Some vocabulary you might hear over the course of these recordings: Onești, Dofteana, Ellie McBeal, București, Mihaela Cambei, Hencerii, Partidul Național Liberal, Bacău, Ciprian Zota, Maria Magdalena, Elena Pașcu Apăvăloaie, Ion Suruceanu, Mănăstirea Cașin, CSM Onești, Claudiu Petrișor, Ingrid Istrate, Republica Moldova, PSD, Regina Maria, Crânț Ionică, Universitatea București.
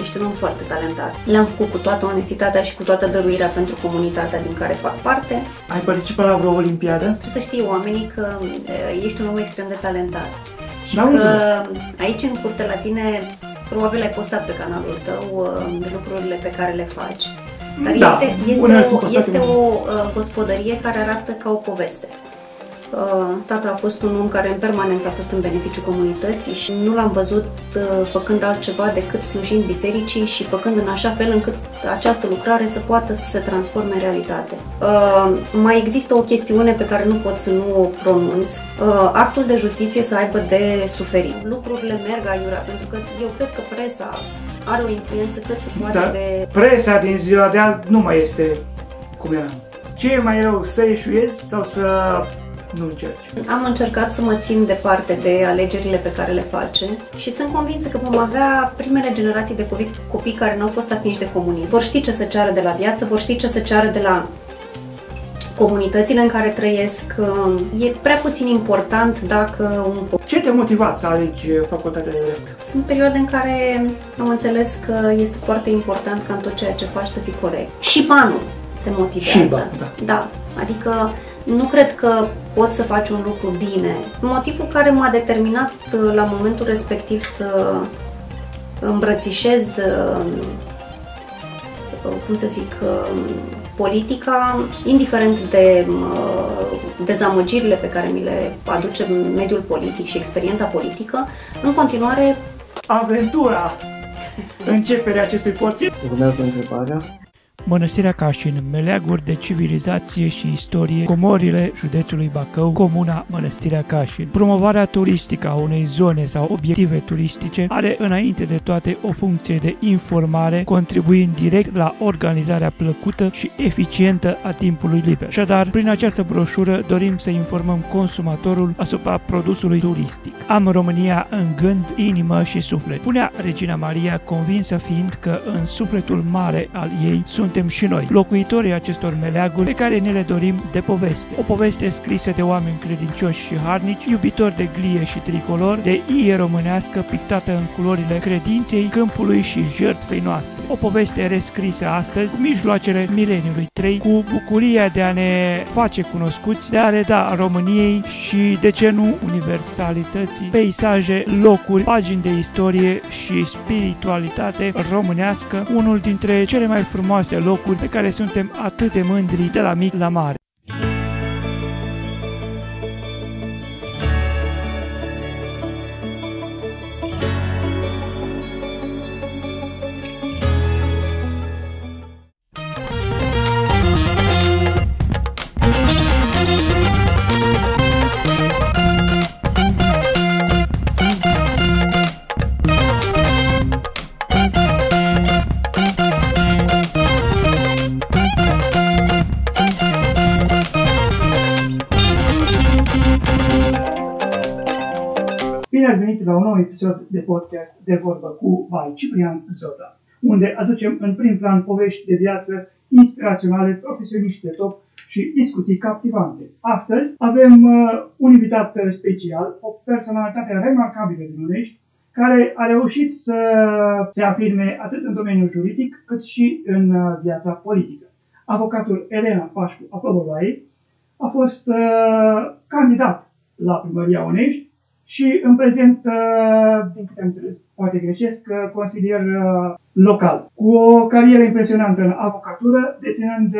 Ești un om foarte talentat. L-am făcut cu toată onestitatea și cu toată dăruirea pentru comunitatea din care fac parte. Ai participat la vreo olimpiadă? Trebuie să știi oamenii că ești un om extrem de talentat. Și că aici, în curte, la tine, probabil ai postat pe canalul tău lucrurile pe care le faci. Dar da, este o gospodărie care arată ca o poveste. Tata a fost un om care în permanență a fost în beneficiu comunității și nu l-am văzut făcând altceva decât slujind bisericii și făcând în așa fel încât această lucrare să poată să se transforme în realitate. Mai există o chestiune pe care nu pot să nu o pronunț. Actul de justiție să aibă de suferit. Lucrurile merg aiurea, pentru că eu cred că presa are o influență cât se poate de... Presa din ziua de azi nu mai este cum era. Ce e mai rău, să ieșuiezi sau să... Nu încerci. Am încercat să mă țin departe de alegerile pe care le facem și sunt convinsă că vom avea primele generații de copii care nu au fost atinși de comunism. Vor ști ce se ceară de la viață, vor ști ce se ceară de la comunitățile în care trăiesc. E prea puțin important dacă un copil... Ce te-a motivat să alegi facultatea de drept? Sunt perioade în care am înțeles că este foarte important ca în tot ceea ce faci să fii corect. Și banul te motivează. Ba, da. Da, adică nu cred că poți să faci un lucru bine. Motivul care m-a determinat la momentul respectiv să îmbrățișez, cum să zic, politica, indiferent de dezamăgirile pe care mi le aduce mediul politic și experiența politică, în continuare... Aventura! Începerea acestui podcast. Urmează întrebarea. Mănăstirea Cașin, meleaguri de civilizație și istorie, comorile județului Bacău, comuna Mănăstirea Cașin. Promovarea turistică a unei zone sau obiective turistice are înainte de toate o funcție de informare, contribuind direct la organizarea plăcută și eficientă a timpului liber. Așadar, prin această broșură dorim să informăm consumatorul asupra produsului turistic. Am România în gând, inimă și suflet. Punea Regina Maria, convinsă fiind că în sufletul mare al ei sunt și noi, locuitorii acestor meleaguri pe care ne le dorim de poveste. O poveste scrisă de oameni credincioși și harnici, iubitori de glie și tricolor, de ie românească pictată în culorile credinței, câmpului și jertfei noastre. O poveste rescrisă astăzi cu mijloacele mileniului 3, cu bucuria de a ne face cunoscuți, de a reda României și, de ce nu, universalității, peisaje, locuri, pagini de istorie și spiritualitate românească, unul dintre cele mai frumoase locuri pe care suntem atât de mândri de la mic la mare. De podcast de vorbă cu by Ciprian Zota, unde aducem în prim plan povești de viață inspiraționale, profesioniști de top și discuții captivante. Astăzi avem un invitat special, o personalitate remarcabilă din Onești, care a reușit să se afirme atât în domeniul juridic cât și în viața politică. Avocatul Elena Pașcu Apăvăloaie a fost candidat la primăria Onești și în prezent, din câte am înțeles, poate greșesc, consilier local. Cu o carieră impresionantă în avocatură, deținând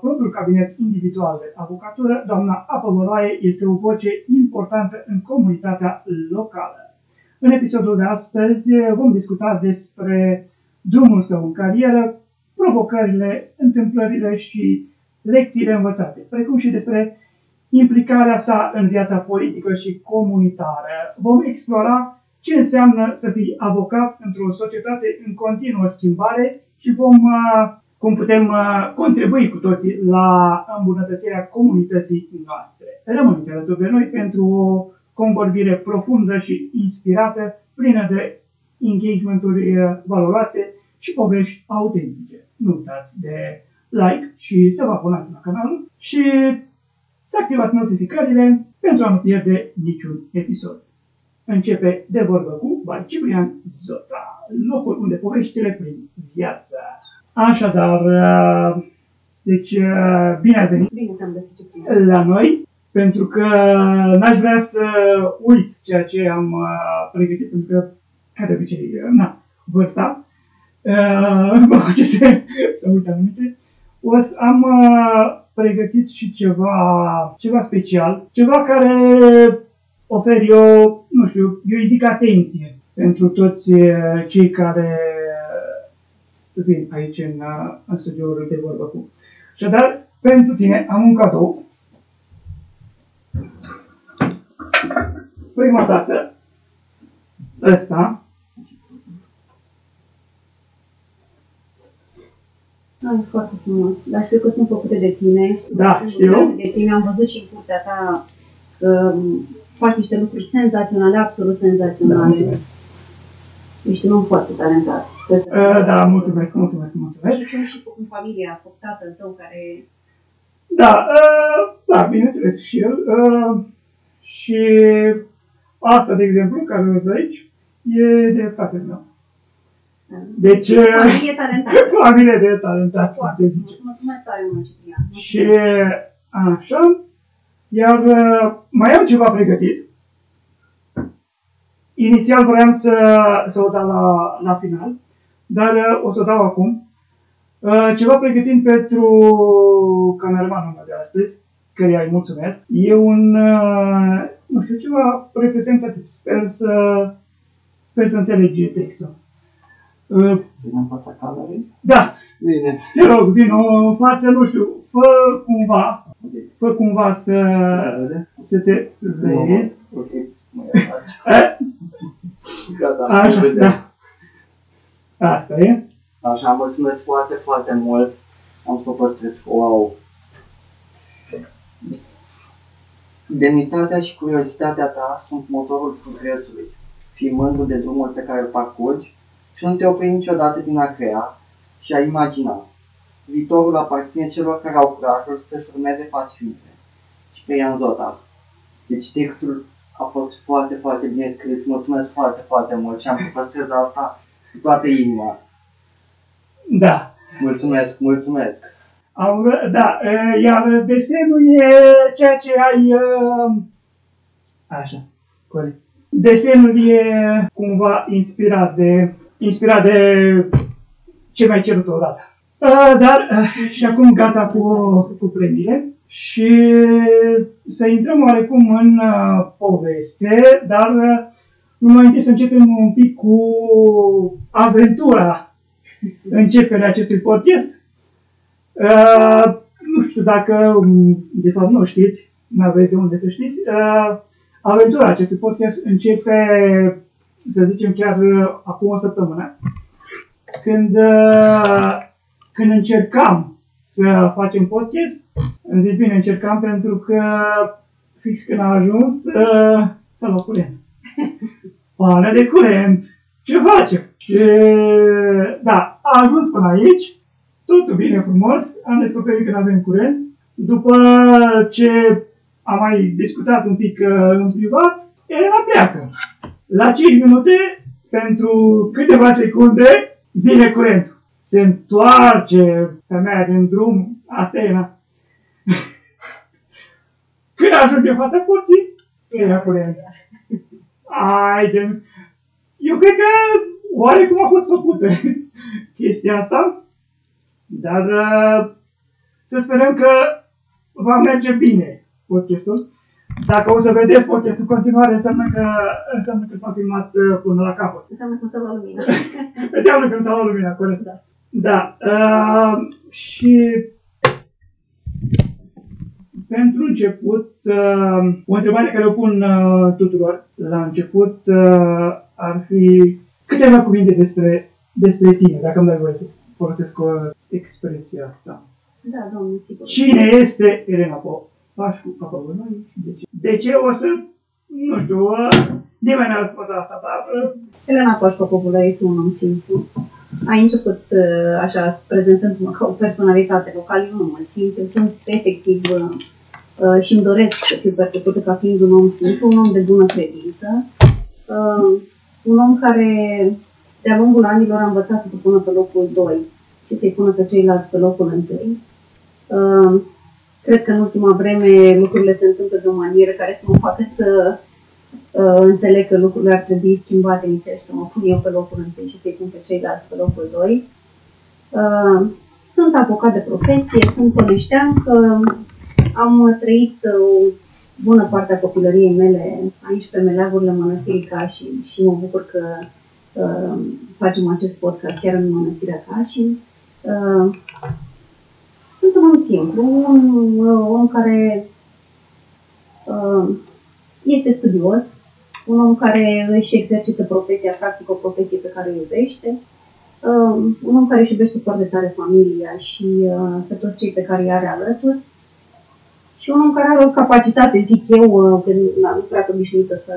propriul cabinet individual de avocatură, doamna Apăvăloaie este o voce importantă în comunitatea locală. În episodul de astăzi vom discuta despre drumul său în carieră, provocările, întâmplările și lecțiile învățate, precum și despre implicarea sa în viața politică și comunitară. Vom explora ce înseamnă să fii avocat într-o societate în continuă schimbare și cum putem contribui cu toții la îmbunătățirea comunității noastre. Rămâneți alături de noi pentru o convorbire profundă și inspirată, plină de engagement-uri valoroase și povești autentice. Nu uitați de like și să vă abonați la canal și să activați notificările pentru a nu pierde niciun episod. Începe de vorbă cu Ciprian Zota, locul unde poveștile prin viața. Așadar, deci, bine ați venit la noi, pentru că n-aș vrea să uit ceea ce am pregătit, pentru că, ca de obicei, vârsta, mă face să uit anumite. O să am pregătit și ceva special, ceva care oferi eu, nu știu, eu îi zic atenție pentru toți cei care vin aici în studioul de vorbă cu. Și dar pentru tine am un cadou. Prima dată, ăsta. E foarte frumos, dar știu că sunt făcute de tine. Da, știu. De tine. Am văzut și în curtea ta că faci niște lucruri senzaționale, absolut senzaționale. Da, ești un om foarte talentat. Da, mulțumesc, mulțumesc, mulțumesc. Și cu familia, cu tatăl tău care... Da, da, bineînțeles și el. Și asta, de exemplu, care văd aici, e de fratele meu. Deci, familie talentată. Familie de talentați. Mulțumesc tare mult, Ciprian. Și așa, iar mai am ceva pregătit. Inițial vreau să o dau la final, dar o să o dau acum. Ceva pregătit pentru cameramanul meu de astăzi, căreia îi mulțumesc. E un, nu știu, ceva reprezentativ. Sper să înțelegi textul. Vine în fața camerei? Da! Bine. Te rog, vino în față, nu știu, fă cumva să te vezi. Ok, mă ia. Gata, așa, vedem. Da. Asta e. Așa, mulțumesc foarte, foarte mult. Am să o păstrez. Wow! Demnitatea și curiozitatea ta sunt motorul progresului. Fii mândru de drumul pe care îl parcurgi, și nu te opri niciodată din a crea și a imagina. Viitorul aparține celor care au curajul să-și urmeze pasiunile. Ciprian Zota. Deci textul a fost foarte, foarte bine scris. Mulțumesc foarte, foarte mult și am să păstrez asta cu toată inima. Da. Mulțumesc, mulțumesc. Da, iar desenul e ceea ce ai... Așa, corect. Desenul e cumva inspirat de ce mai cerut odată. Dar și acum gata cu premiile și să intrăm oarecum în poveste, dar numai întâi să începem un pic cu aventura începerea acestui podcast. Nu știu dacă, de fapt nu știți, nu aveți de unde să știți, aventura acestui podcast începe, să zicem, chiar acum o săptămână, când încercam să facem podcast. Îmi zis bine, încercam, pentru că fix când a ajuns s-a luat curent. Pană de curent! Ce facem? Și, da, a ajuns până aici, totul bine frumos, am descoperit că nu avem curent. După ce am mai discutat un pic în privat, Elena pleacă. La 5 minute, pentru câteva secunde, vine curentul. Se întoarce femeia din drum, asta e, na. Când ajunge în fața porții, se ia curent. Haide, eu cred că oarecum a fost făcută chestia asta, dar să sperăm că va merge bine podcastul. Dacă o să vedeți podcastul în continuare, înseamnă că s-a filmat până la capăt. Înseamnă că s-a luat lumina. Înseamnă că s-a luat lumina, corect. Da. Da. Și pentru început, o întrebare care o pun tuturor la început ar fi câteva cuvinte despre tine, dacă îmi dai voie să folosesc expresia asta. Da, domnule, sigur. Cine este Elena Pașcu Apăvăloaie? De ce o să... Nu știu, nimeni n-a răspuns asta, dar... Elena Pașcu Apăvăloaie este un om simplu. Ai început așa, prezentându-mă ca o personalitate locală, nu mă simt. Eu sunt efectiv și îmi doresc să fiu percepută ca fiind un om simplu, un om de bună credință, un om care de-a lungul anilor a învățat să se pună pe locul 2 și să-i pună pe ceilalți pe locul 1. Cred că în ultima vreme lucrurile se întâmplă de o manieră care să mă facă să înțeleg că lucrurile ar trebui schimbate inițial și să mă pun eu pe locul 1 și să-i pun pe ceilalți pe locul 2. Sunt avocat de profesie, sunt oneștean, că am trăit o bună parte a copilăriei mele aici pe meleagurile Mănăstirii Cașin și mă bucur că facem acest podcast chiar în Mănăstirea Cașin. Sunt un om simplu, un om care este studios, un om care își exercită profesia, practică o profesie pe care o iubește, un om care își iubește foarte tare familia și pe toți cei pe care îi are alături și un om care are o capacitate, zic eu, că nu prea sunt obișnuită să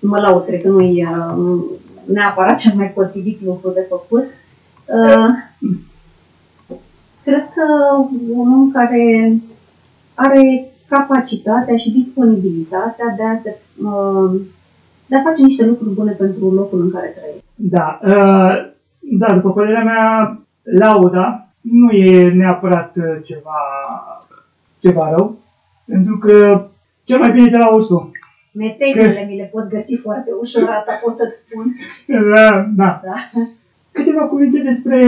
mă laud, cred că nu e neapărat cel mai potrivit lucru de făcut. Cred că un om care are capacitatea și disponibilitatea de a, de a face niște lucruri bune pentru locul în care trăiește. Da, da, după părerea mea, lauda nu e neapărat ceva rău, pentru că cel mai bine te lauzi tu. Meteitele mi le pot găsi foarte ușor, asta pot să-ți spun. Da. Câteva cuvinte despre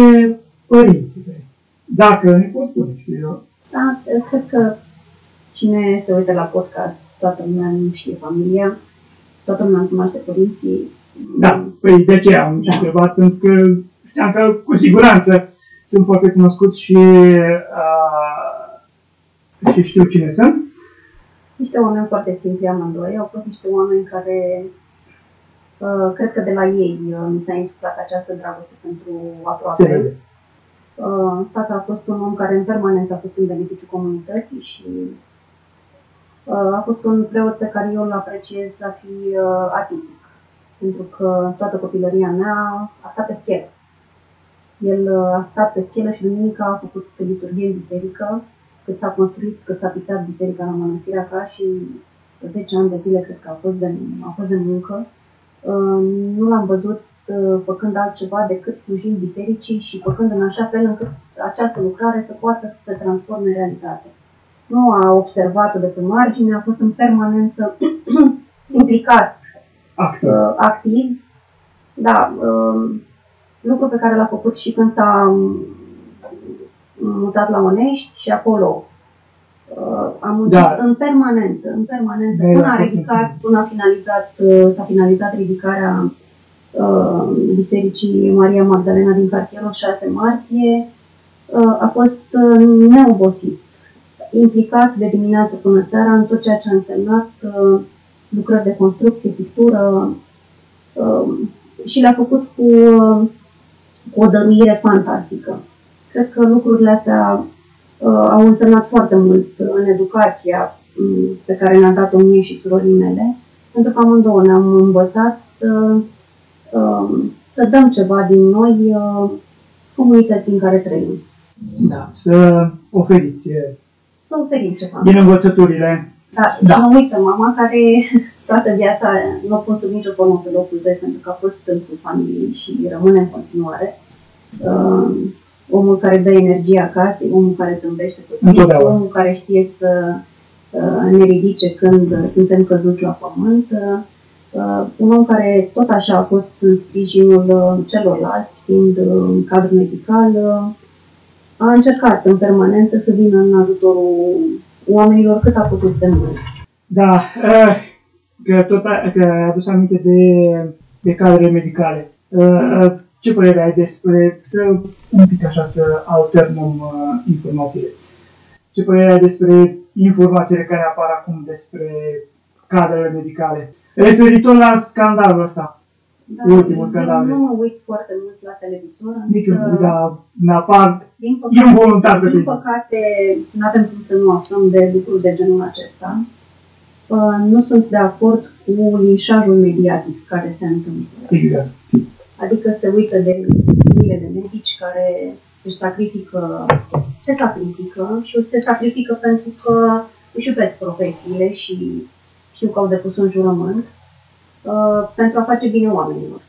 părinții tăi. Dacă ne poți spune, știu eu. Da, cred că cine se uită la podcast, toată lumea nu știe familia, toată lumea cunoaște părinții. Da, păi de aceea am întrebat, pentru că știam că cu siguranță sunt foarte cunoscuți și știu cine sunt. Niște oameni foarte simpli amândoi, au fost niște oameni care, cred că de la ei mi s-a insuflat această dragoste pentru aproape. Tata a fost un om care în permanență a fost în beneficiu comunității și a fost un preot pe care eu îl apreciez a fi atipic, pentru că toată copilăria mea a stat pe schelă. El a stat pe schelă și duminica a făcut liturghie în biserică, cât s-a construit, cât s-a pictat biserica la Mănăstirea Cașin, 10 ani de zile cred că a fost de muncă. Nu l-am văzut făcând altceva decât slujind bisericii și făcând în așa fel încât această lucrare să poată să se transforme în realitate. Nu a observat-o de pe margine, a fost în permanență implicat, activ. Da, lucru pe care l-a făcut și când s-a mutat la Onești și acolo a muncit în permanență, până a ridicat, până a finalizat, s-a finalizat ridicarea bisericii Maria Magdalena din cartierul 6 martie, a fost neobosit, implicat de dimineață până seara în tot ceea ce a însemnat lucrări de construcție, pictură și le-a făcut cu o dăruire fantastică. Cred că lucrurile astea au însemnat foarte mult în educația pe care ne-a dat-o mie și surorii mele, pentru că amândouă ne-am învățat să dăm ceva din noi comunității în care trăim. Da, să oferiți. Să oferim ceva. Din învățăturile. Da. Mă uit pe mama care toată viața nu a fost sub nicio formă pe locul 2 pentru că a fost stâlpul familiei și rămâne în continuare. Omul care dă energie acasă, omul care zâmbește tot, omul care știe să ne ridice când suntem căzuți la pământ, un om care tot așa a fost în sprijinul celorlalți, fiind în cadrul medical, a încercat în permanență să vină în ajutorul oamenilor cât a putut de mult. Da, că ai adus aminte de cadrele medicale. Ce părere ai despre, să alternăm informațiile, ce părere ai despre informațiile care apar acum despre cadrele medicale? Referitor la scandalul ăsta, da, ultimul scandal. Nu mă uit foarte mult la televizor, însă mi-apar involuntar pe televizor. Din păcate, nu avem cum să nu aflăm de lucruri de genul acesta. Nu sunt de acord cu linșajul mediatic care se întâmplă. Exact. Adică se uită de miile de medici care se sacrifică pentru că își iubesc profesiile și știu că au depus un jurământ pentru a face bine oamenilor.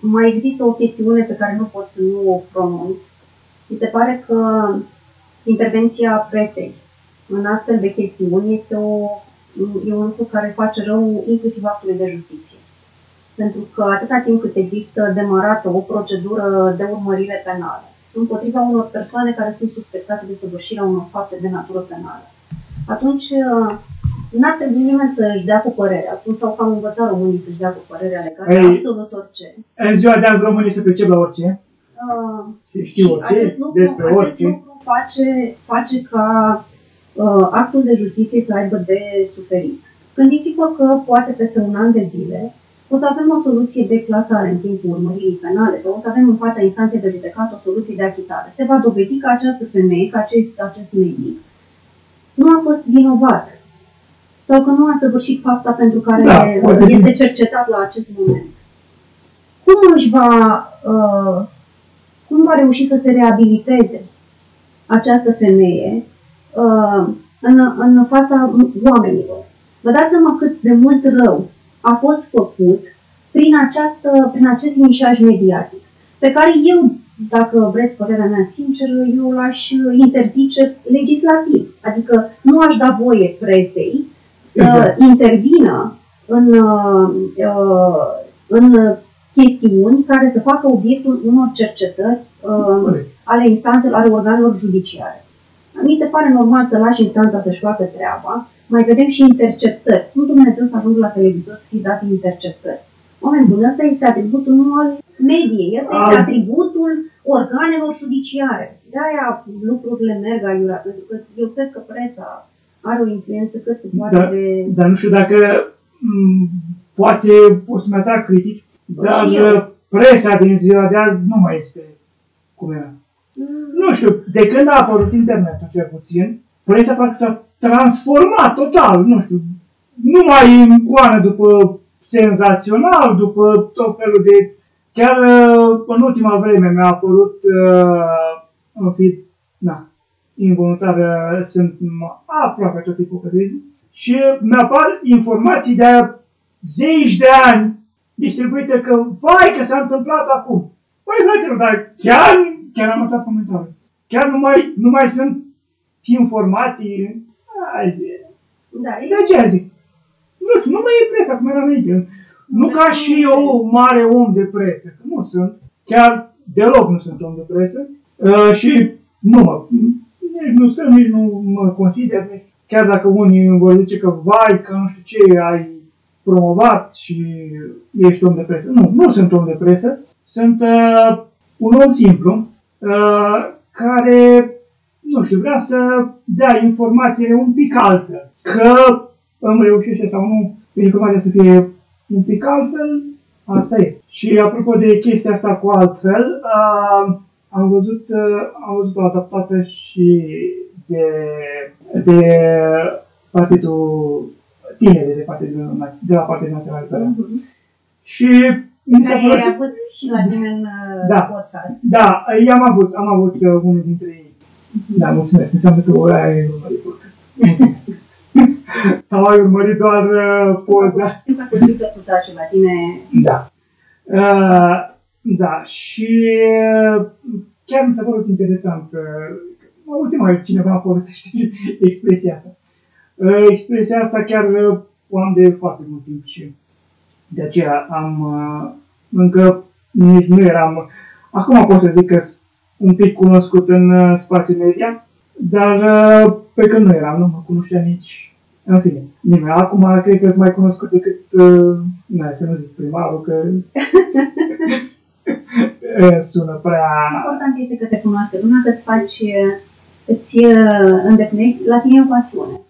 Mai există o chestiune pe care nu pot să nu o pronunț. Mi se pare că intervenția presei în astfel de chestiuni este un lucru care face rău inclusiv actului de justiție. Pentru că atâta timp cât există demarată o procedură de urmărire penală împotriva unor persoane care sunt suspectate de săvârșirea unor fapte de natură penală, atunci n-ar trebui nimeni să-și dea cu părerea. Acum sau că am învățat românii să-și dea cu părerea legată de absolut orice. În ziua de azi românii se pricep la orice. Știu orice, acest lucru face ca actul de justiție să aibă de suferit. Gândiți-vă că poate peste un an de zile o să avem o soluție de clasare în timpul urmăririi penale sau o să avem în fața instanței de judecată o soluție de achitare. Se va dovedi că această femeie, că acest medic nu a fost vinovat sau că nu a săvârșit fapta pentru care este cercetat la acest moment. Cum va reuși să se reabiliteze această femeie în fața oamenilor? Vă dați seama cât de mult rău a fost făcut prin acest linșaj mediatic, pe care eu, dacă vreți părerea mea sinceră, eu l-aș interzice legislativ. Adică nu aș da voie presei să intervină în chestiuni care să facă obiectul unor cercetări ale instanțelor, ale organelor judiciare. Mi se pare normal să lași instanța să-și facă treaba. Mai vedem și interceptări. Nu Dumnezeu să ajungă la televizor să fie date interceptări. Oameni buni, ăsta este atributul nu al mediei, ăsta este atributul organelor judiciare. De-aia lucrurile merg aiurea, pentru că eu cred că presa are o influență cât se poate de... Dar nu știu dacă poate o să-mi atrag critici, dar presa din ziua de azi nu mai este cum era. Nu știu, de când a apărut internetul, cel puțin, presa parcă s-a transformat total, nu știu, nu mai în coană după senzațional, după tot felul de... Chiar în ultima vreme mi-a apărut în feed, involuntar sunt aproape tot ipocrizii și mi-apar informații de zeci de ani distribuite că, vai, că s-a întâmplat acum. Păi, fraților, dar chiar am lăsat comentariul. Chiar nu mai sunt informații. De aceea zic. Nu știu, nu mai e presa, cum era înainte. Nu ca și eu, mare om de presă, că nu sunt. Chiar deloc nu sunt om de presă. Și nu sunt, nici nu mă consider. Chiar dacă unii vor zice că, vai, că nu știu ce, ai promovat și ești om de presă. Nu sunt om de presă. Sunt un om simplu care, nu știu, vrea să dea informație un pic altă. Că îmi reușește sau nu, informația să fie un pic altfel, asta e. Și apropo de chestia asta cu altfel, am văzut-o adaptată și de Partidul Tineri de la Partidul Național Liberal. Și ai avut și la tine în podcast. Da, am avut unul dintre ei. Da, mulțumesc. Înseamnă că ori ai urmărit podcast. Sau ai urmărit doar poza. Știu că te duc la și la tine. Da. Da, și chiar mi s-a părut interesant. Ultima cineva folosește expresia asta. Expresia asta chiar o am de foarte mult timp și de aceea încă nici nu eram, acum pot să zic că un pic cunoscut în spațiul media, dar pe când nu eram, nu mă cunoștea nici, în fine, nimeni. Acum cred că sunt mai cunoscut decât, să nu zic primarul, că sună prea... Important este că te cunoaște lumea, că îți îndeplinești la tine o pasiune.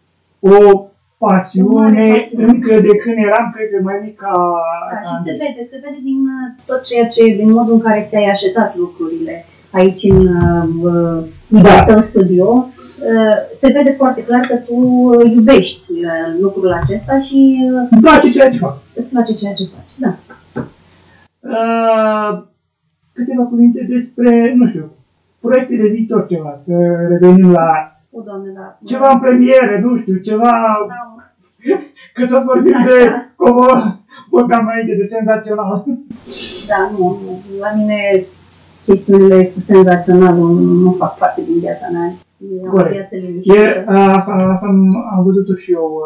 O pasiune, încă de când eram, cred că mai mic ca... Da, și se vede din tot ceea ce, din modul în care ți-ai așezat lucrurile aici în tău studio, se vede foarte clar că tu iubești lucrul acesta și... Îmi place ceea ce faci. Îți place ceea ce faci, da. Câteva cuvinte despre, nu știu, proiecte de viitor ceva, să revenim la... Doamne, da. Ceva în premiere, nu știu, ceva... Da. Că tot vorbim de o cam aici de senzațional. Da, nu, la mine chestiile cu senzaționalul nu fac parte din viața mea. Corect. Asta am văzut-o și eu.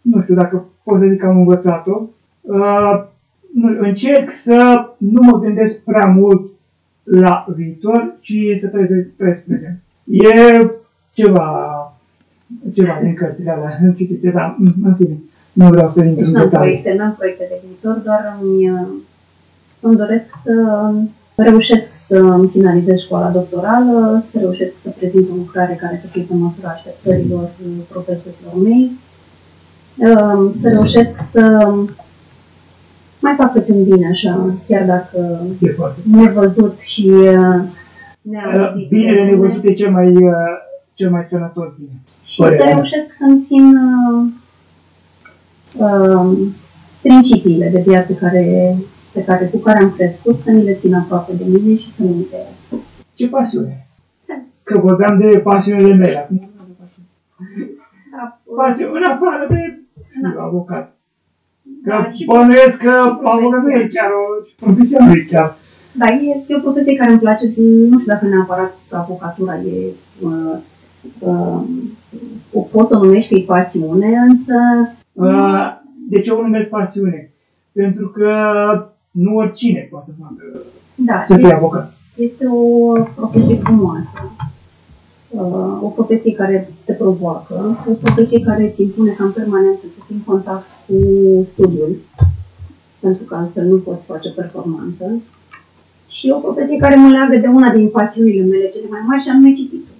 Nu știu dacă pot să zic că am învățat-o. Încerc să nu mă gândesc prea mult la viitor, ci să trăiesc prezent. E ceva din cărțile alea, în citite, dar în fine, nu vreau să intru în detalii. Deci n-am proiecte de viitor, doar îmi doresc să reușesc să finalizez școala doctorală, să reușesc să prezint o lucrare care să fie pe măsura așteptărilor profesorilor mei, să reușesc să mai fac câte un bine așa, chiar dacă nevăzut și neauzit. Bine nevăzut e cel mai sănătos bine. Și să reușesc să-mi țin principiile de viață cu care am crescut, să mi le țin aproape de mine și să mi le dea. Ce pasiune! Că vorbeam de pasiunile mele acum. Pasiune în afară de avocat. Că bănuiesc că avocatul e chiar o profesie. Da, e o profesie care îmi place, nu știu dacă neapărat avocatura e... o poți să o numești că e pasiune, însă... de ce o numesc pasiune? Pentru că nu oricine poate să facă, să fie avocat. Este o profesie frumoasă, o profesie care te provoacă, o profesie care îți impune ca în permanență să fii în contact cu studiul, pentru că altfel nu poți face performanță, și o profesie care mă leagă de una din pasiunile mele cele mai mari, și anume cititul.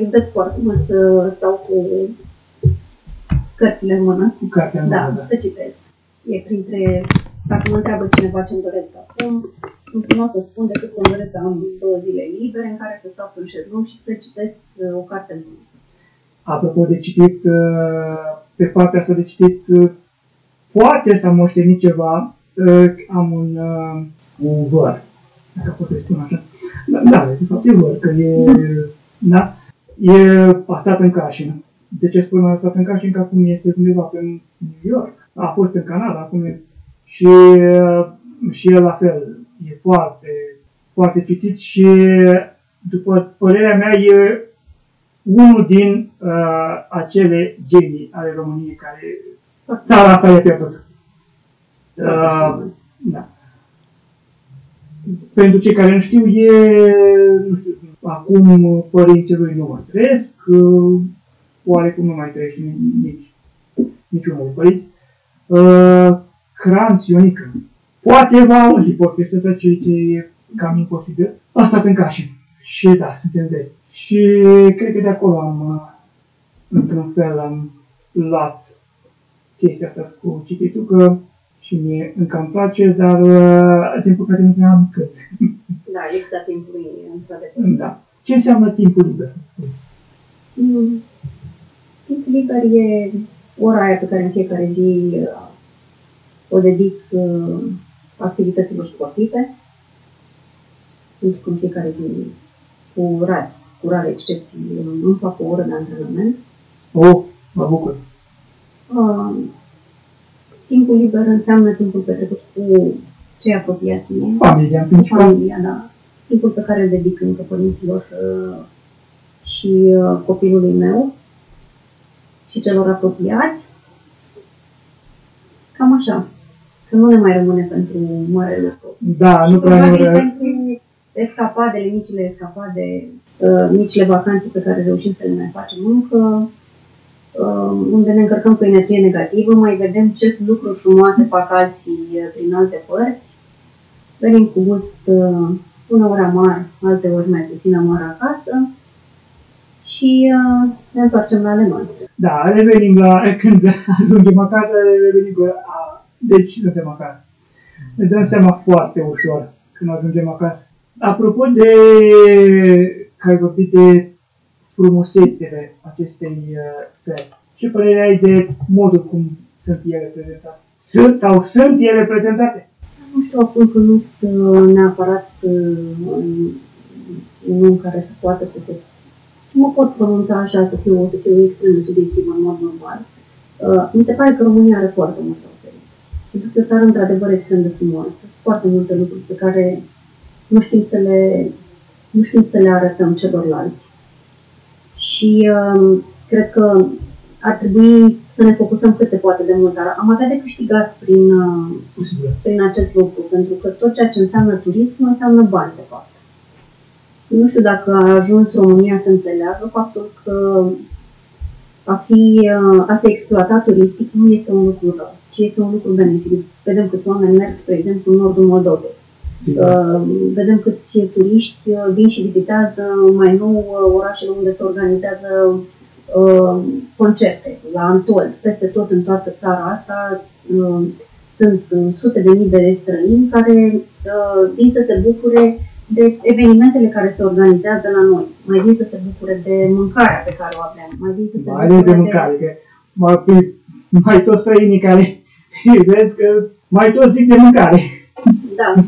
Iubesc foarte mult să stau cu cărțile în mână, să citesc. E printre, dacă mă întreabă cineva ce-mi doresc acum, nu o să spun decât că îmi doresc să am 2 zile libere în care să stau pe un șezlong și să citesc o carte în mână. Apropo de citit, pe partea asta de citit, poate să am moștenit ceva, am un văr, dacă pot să spun așa. Da, de fapt e văr, că e... Da? A stat în Cașin. De ce spun a stat în Cașin? Că acum este undeva pe New York. A fost în Canada, acum e... Și el la fel. E foarte, foarte citit și, după părerea mea, e unul din acele genii ale României care țara asta e pierdut. Da. Pentru cei care nu știu, acum părinții lui nu mai trăiesc, oarecum nu mai trăiesc niciunul de părinți. Crânț Ionică. Poate va auzi podcastul ăsta, ce e cam imposibil. A stat în Cașin. Și da, suntem de aici. Și cred că de acolo într-un fel am luat chestia asta cu cititul, că și mie încă îmi place, dar din păcate nu am cât. Da, lipsa timpului, într-adevăr. Da. Ce înseamnă timpul liber? Timpul liber e ora aia pe care în fiecare zi o dedic activităților sportive, pentru că în fiecare zi, cu rare excepții, nu fac o oră de antrenament. Oh, mă bucur! Timpul liber înseamnă timpul petrecut cu cei apropiați mie. Familia, familia, da. Timpul pe care îl dedic încă părinților și copilului meu și celor apropiați. Cam așa. Că nu ne mai rămâne pentru mare lucru. Da, și nu prea pentru escapade, micile vacanțe pe care reușim să le mai facem încă, unde ne încărcăm cu energie negativă, mai vedem ce lucruri frumoase fac alții prin alte părți. Venim cu gust uneori amar, alteori mai puțin amar acasă și ne întoarcem la ale noastre. Da, revenim când ajungem acasă, revenim că deci suntem acasă. Ne dăm seama foarte ușor când ajungem acasă. Apropo de că ai vorbit de frumusețele acestei țări, ce părere ai de modul cum sunt ele prezentate? Sunt ele prezentate? Nu știu, acum că nu sunt neapărat în care se poate să se... Nu pot pronunța așa, să fiu extrem de subiectiv în mod normal. Mi se pare că România are foarte mult oferit. Pentru că e o țară într-adevăr extrem de frumoasă. Sunt foarte multe lucruri pe care nu știm să le, arătăm celorlalți. Și cred că ar trebui să ne focusăm cât se poate de mult, dar am avea de câștigat prin acest lucru, pentru că tot ceea ce înseamnă turism înseamnă bani, de fapt. Nu știu dacă a ajuns România să înțeleagă faptul că a se exploata turistic nu este un lucru rău, ci este un lucru benefic. Vedem câți oameni merg, spre exemplu, în nordul Moldovei. Vedem câți turiști vin și vizitează mai nou orașele unde se organizează concerte, la Antol, peste tot în toată țara asta. Sunt sute de mii de străini care vin să se bucure de evenimentele care se organizează la noi. Mai vin să se bucure de mâncarea pe care o avem. Mai vin să se bucure de mâncare, că mai toți străinii care vezi că mai toți zic de mâncare. Da.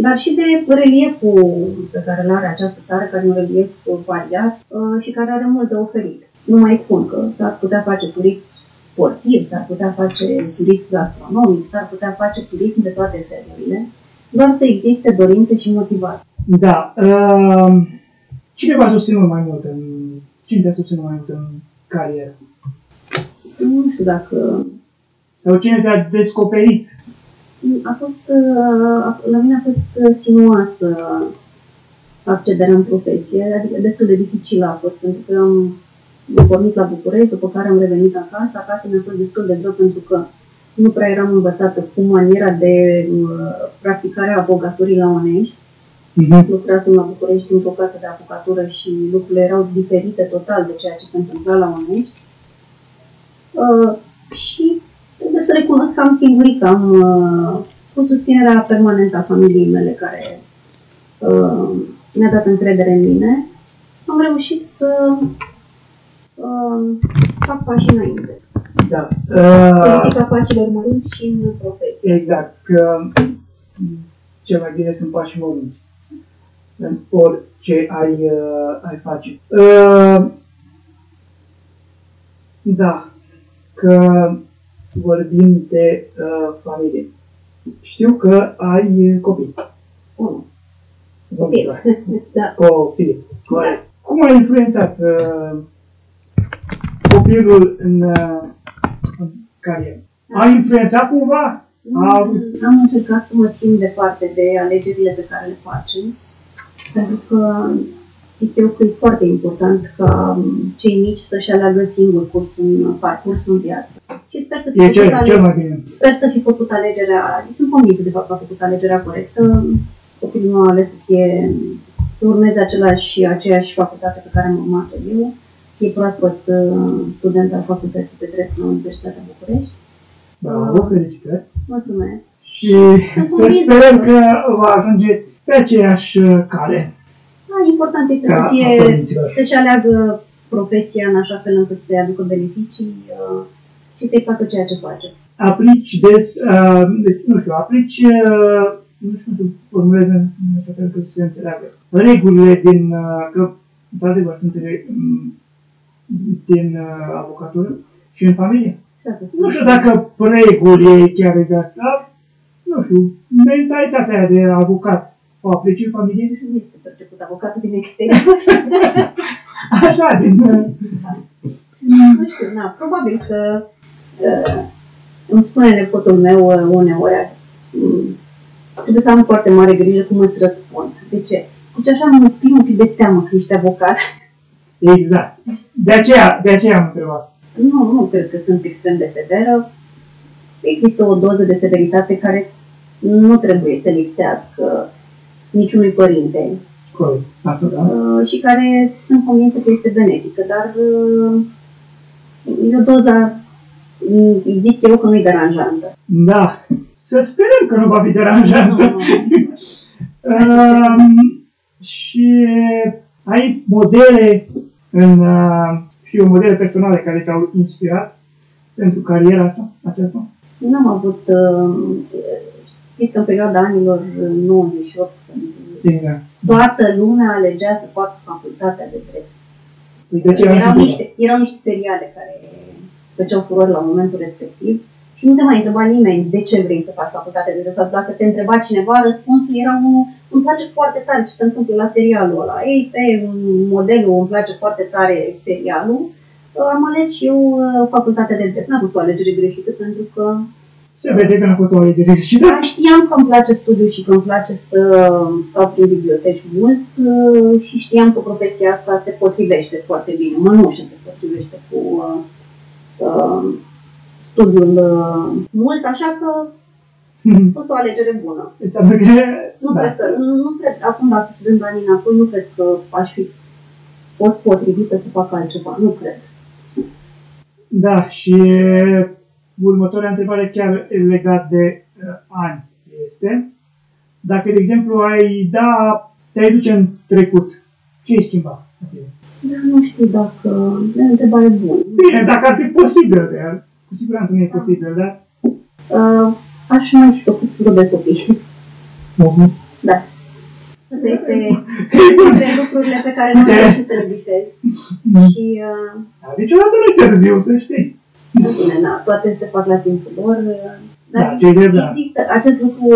Dar și de relieful pe care îl are această țară, care e un relief variat și care are mult de oferit. Nu mai spun că s-ar putea face turism sportiv, s-ar putea face turism gastronomic, s-ar putea face turism de toate felurile, doar să existe dorințe și motivații. Da. Cine v-a susținut mai mult în... Cine te-a susținut mai mult în carieră? Nu știu dacă... Sau cine te-a descoperit? La mine a fost sinuoasă accederea în profesie, adică destul de dificilă a fost, pentru că am pornit la București, după care am revenit acasă. Acasă mi-a fost destul de greu, pentru că nu prea eram învățată cu maniera de practicare a avocaturii la Onești. Lucrasem la București într-o casă de avocatură și lucrurile erau diferite total de ceea ce se întâmpla la Onești. Și trebuie să recunosc că am singuric, cu susținerea permanentă a familiei mele, care mi-a dat încredere în mine, am reușit să fac pași înainte. Da. Politica pașilor mărunți și în profesie. Exact. Că cel mai bine sunt pașii mărunți în orice ai face. Da. Că vorbim de familie. Știu că ai copii. Unul. Copii. Da. Copii. Da. Cum a influențat copilul în carieră? Da. A influențat cumva? Am încercat să mă țin departe de alegerile pe care le facem, pentru că zic eu că e foarte important ca cei mici să-și aleagă singur parcursul în viață. Și sper să fi făcut alegerea, sunt convinsă de fapt că a făcut alegerea corectă. Copilul meu a ales să urmeze aceeași facultate pe care am urmat-o eu. E proaspăt student al facultății de drept la Universitatea București. Bravo, felicitări! Mulțumesc! Și să sperăm că va ajunge pe aceeași cale. Da, important este să-și aleagă profesia în așa fel încât să-i aducă beneficii și să-i facă ceea ce face. Aplici des, formulez în așa fel că se înțeleagă regulile din, că într-adevăr sunt din avocatură și în familie. Nu știu dacă regulile chiar exact, dar nu știu, mentalitatea aia de avocat o aplici în familie? Nu este perceput avocatul din exterior. Așa, din... Nu știu, na, probabil că îmi spune nepotul meu uneori, trebuie să am foarte mare grijă cum îți răspund. De ce? Deci așa îmi spune un pic de teamă că ești avocat. Exact. De aceea am întrebat. Nu cred că sunt extrem de severă. Există o doză de severitate care nu trebuie să lipsească niciunui părinte. Corect. Asta, da. Și care sunt convinsă că este benefică, dar e o doză, zic eu, că nu-i deranjantă. Da. Să sperăm că nu va fi deranjantă. Și ai modele modele personale care te-au inspirat pentru cariera asta, aceasta? Nu am avut, este în perioada anilor 98, când toată lumea alegea să facă facultatea de drept. Erau niște seriale care făceau furor la momentul respectiv și nu te mai întreba nimeni de ce vrei să faci facultate de drept sau dacă te întreba cineva, răspunsul era unul: îmi place foarte tare ce se întâmplă la serialul ăla. Ei, pe modelul îmi place foarte tare serialul, am ales și eu facultatea de drept. N-a fost o alegere greșită, pentru că se vede că n-a fost o alegere greșită. Da, știam că îmi place studiul și că îmi place să stau prin biblioteci mult și știam că profesia asta se potrivește foarte bine. Mănușă se potrivește cu studiul mult, așa că a fost o alegere bună. Înseamnă că... Nu, da. nu cred, acum dacă dând banii înapoi, nu cred că aș fi fost potrivită să fac altceva. Nu cred. Da, și următoarea întrebare chiar legat de ani este: dacă, de exemplu, te-ai duce în trecut, ce ai schimba? Da, nu știu dacă... E o întrebare bună. Bine, dacă ar fi posibil, de cu siguranță nu e posibil, da? Aș mai fi făcut de copii. Da. Asta este dintre lucrurile pe care nu am reușit să le bifez. Și... niciodată nu-i târziu, să știi. Bine, da, toate se fac la timpul lor. Dar da, există acest lucru,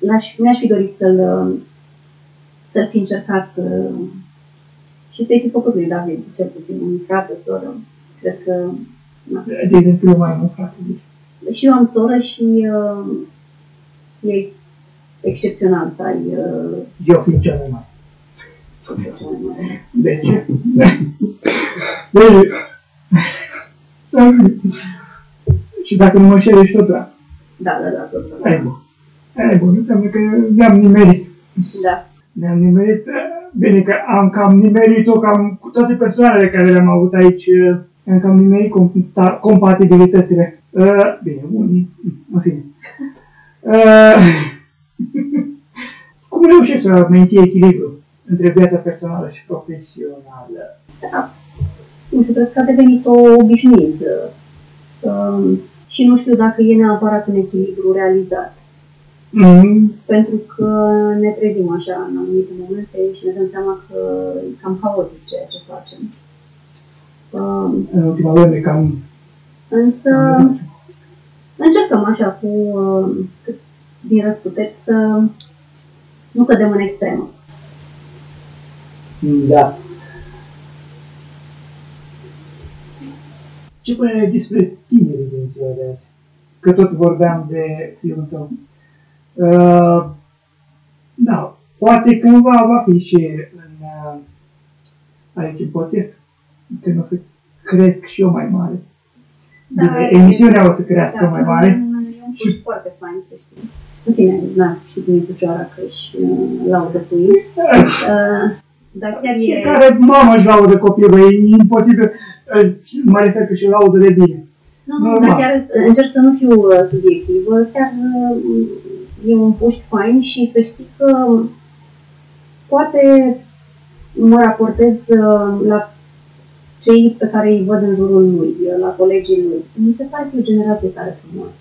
mi-aș fi dorit să-l fi încercat și să-i fi făcut lui David, cel puțin, un frate, o soră. Cred că... De exemplu, eu mai am un frate. Și eu am soră și e excepțional să ai... Eu fiind cea mai mare. Deci... Și dacă nu mă șer, ești tot la... Da, tot la... Aia e bun, înseamnă că ne-am nimerit. Da. Ne-am nimerit... Bine că am cam nimerit-o, cam cu toate persoanele care le-am avut aici... Am cam nimerit compatibilitățile. Bine, unii, în fine. Cum reușești să menții echilibru între viața personală și profesională? Da, nu știu, cred că a devenit o obișnuință. Și nu știu dacă e neapărat un echilibru realizat. Pentru că ne trezim așa în anumite momente și ne dăm seama că e cam haotic ceea ce facem. În ultima vreme, cam... Însă, încercăm așa, cu din răsputeri, să nu cădem în extremă. Da. Ce părere ai despre tinerii din ziua de azi? Că tot vorbeam de filmul tău. Da, poate cândva va fi și în, aici în podcast. Că nu o să cresc și eu mai mare. Da, emisiunea o să crească mai mare. E un curs foarte fain, să știi. În fine, da, și din Picioara că și laudă cu ei. Dar chiar e... Care mama își laudă copilul, e imposibil. Mă refer că și laudă de bine. Nu, dar chiar încerc să nu fiu subiectivă. Chiar e un post fain și să știi că poate mă raportez la cei pe care îi văd în jurul lui, la colegii lui. Mi se pare că e o generație tare frumoasă.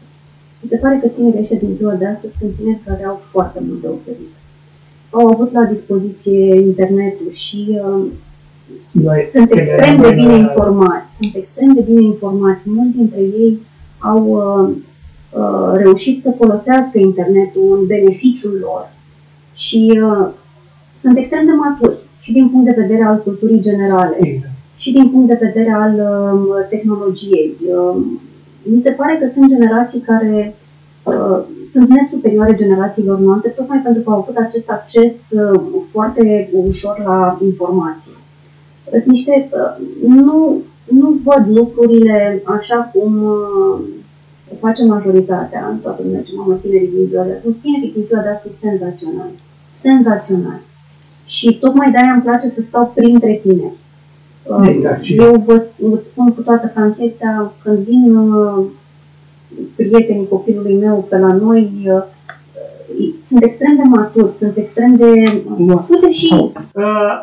Mi se pare că tinerii ăștia din ziua de astăzi sunt tineri care au foarte mult de oferit. Au avut la dispoziție internetul și sunt extrem de bine informați. Sunt extrem de bine informați. Mulți dintre ei au reușit să folosească internetul în beneficiul lor și sunt extrem de maturi și din punct de vedere al culturii generale. Exact. Și din punct de vedere al tehnologiei. Mi se pare că sunt generații care sunt net superioare generațiilor noastre, tocmai pentru că au avut acest acces foarte ușor la informații. Sunt niște... Nu văd lucrurile așa cum o face majoritatea, toată lumea ce mamă, tinerii din ziua de azi. Tinerii din ziua de azi sunt senzaționali. Senzaționali. Și tocmai de-aia îmi place să stau printre tineri. Exact. Eu îți spun cu toată franchețea, când vin prietenii copilului meu pe la noi, sunt extrem de maturi, sunt extrem de maturi și...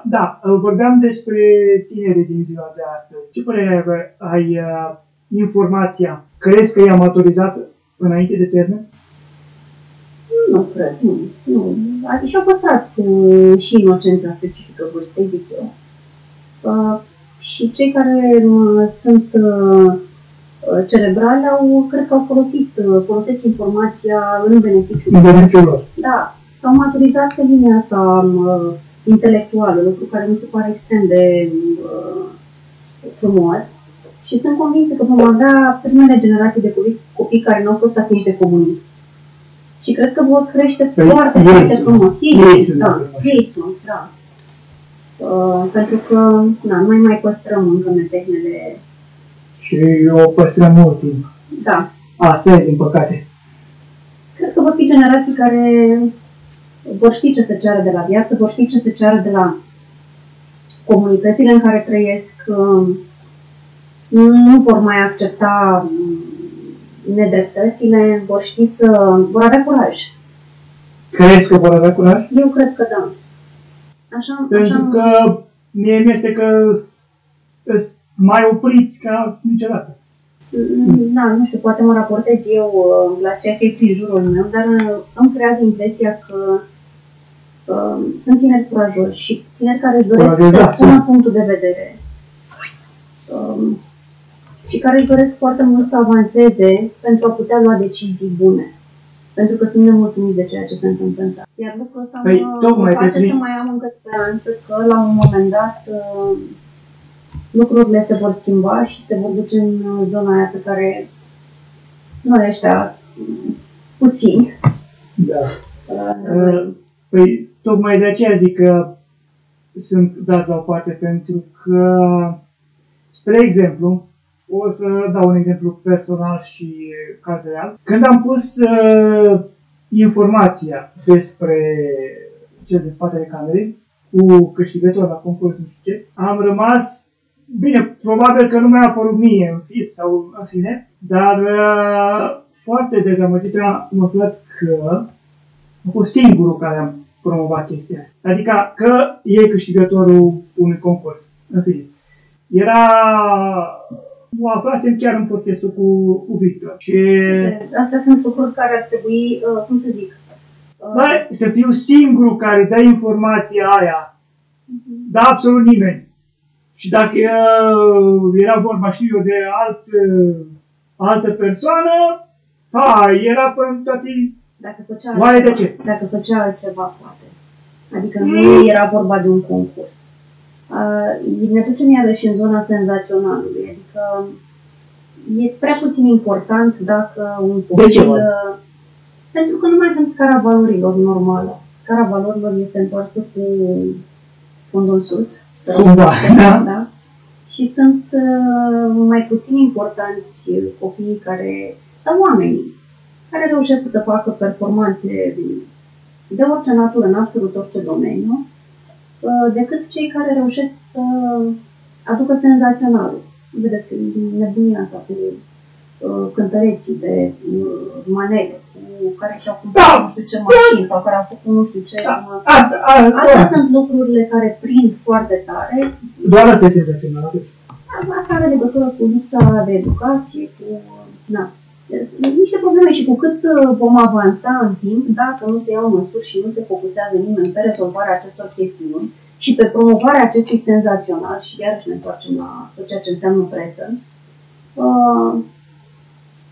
Da, vorbeam despre tinerii din ziua de astăzi. Ce părere ai informația? Crezi că i-a maturizat înainte de termen? Nu cred, nu. Și-au păstrat și inocența specifică, vă zic eu. Și Și cei care sunt cerebrali cred că au folosesc informația în beneficiul lor. Da, s-au maturizat pe linia asta intelectuală, lucru care mi se pare extrem de frumos. Și sunt convinsă că vom avea primele generații de copii care nu au fost atinși de comunism. Și cred că vor crește foarte, foarte frumos. Ei sunt, da. Pentru că, nu mai păstrăm încă metehnele. Și o păstrăm mult timp. Da. Asta e, din păcate. Cred că vor fi generații care vor ști ce se ceară de la viață, vor ști ce se ceară de la comunitățile în care trăiesc. Nu vor mai accepta nedreptățile, vor ști să... vor avea curaj. Crezi că vor avea curaj? Eu cred că da. Așa, Pentru că mie mi-este că îți mai opriți ca niciodată. Da, nu știu, poate mă raportez eu la ceea ce e prin jurul meu, dar îmi creează impresia că sunt tineri curajoși și tineri care își doresc să pună punctul de vedere. Și care își doresc foarte mult să avanseze pentru a putea lua decizii bune. Pentru că sunt nemulțumiți de ceea ce se întâmplă în țară. Iar lucrul ăsta mă face să mai am încă speranță că la un moment dat lucrurile se vor schimba și se vor duce în zona aia pe care noi ăștia puțini. Da. Tocmai de aceea zic că sunt dat la o parte, pentru că, spre exemplu, o să dau un exemplu personal și caz real. Când am pus informația despre cel de spatele camerei cu câștigător la concurs, nu știu ce, am rămas, bine, probabil că nu mi-a apărut mie în feed sau în fine, dar foarte dezamăgit am aflat că am fost singurul care am promovat chestia. Adică că e câștigătorul unui concurs, în fine. O aflasem chiar în podcastul cu Victor. Și astea sunt lucruri care ar trebui, cum să zic... Bă, să fiu singurul care dă informația aia. Da, absolut nimeni. Și dacă era vorba, știu eu, de altă persoană, era pentru toate... Dacă făcea altceva, poate. Adică nu era vorba de un concurs. Ne ducem iarăși în zona senzaționalului, adică e prea puțin important dacă un copil... Pentru că nu mai avem scara valorilor normală. Scara valorilor este întoarsă cu fundul sus. Da. Și sunt mai puțin importanți copiii care... sau oamenii care reușesc să facă performanțe de orice natură, în absolut orice domeniu, decât cei care reușesc să aducă senzaționalul. Vedeți că nebunia asta cu cântăreții de manele, cu care și-au cumpărat nu știu ce mașini sau care au făcut nu știu ce... Astea sunt lucrurile care prind foarte tare. Doar asta este senzațională. Asta are legătură cu lipsa de educație, cu... niște probleme, și cu cât vom avansa în timp, dacă nu se iau măsuri și nu se focusează nimeni pe rezolvarea acestor chestiuni și pe promovarea acestui senzațional, și iarăși ne întoarcem la tot ceea ce înseamnă presă,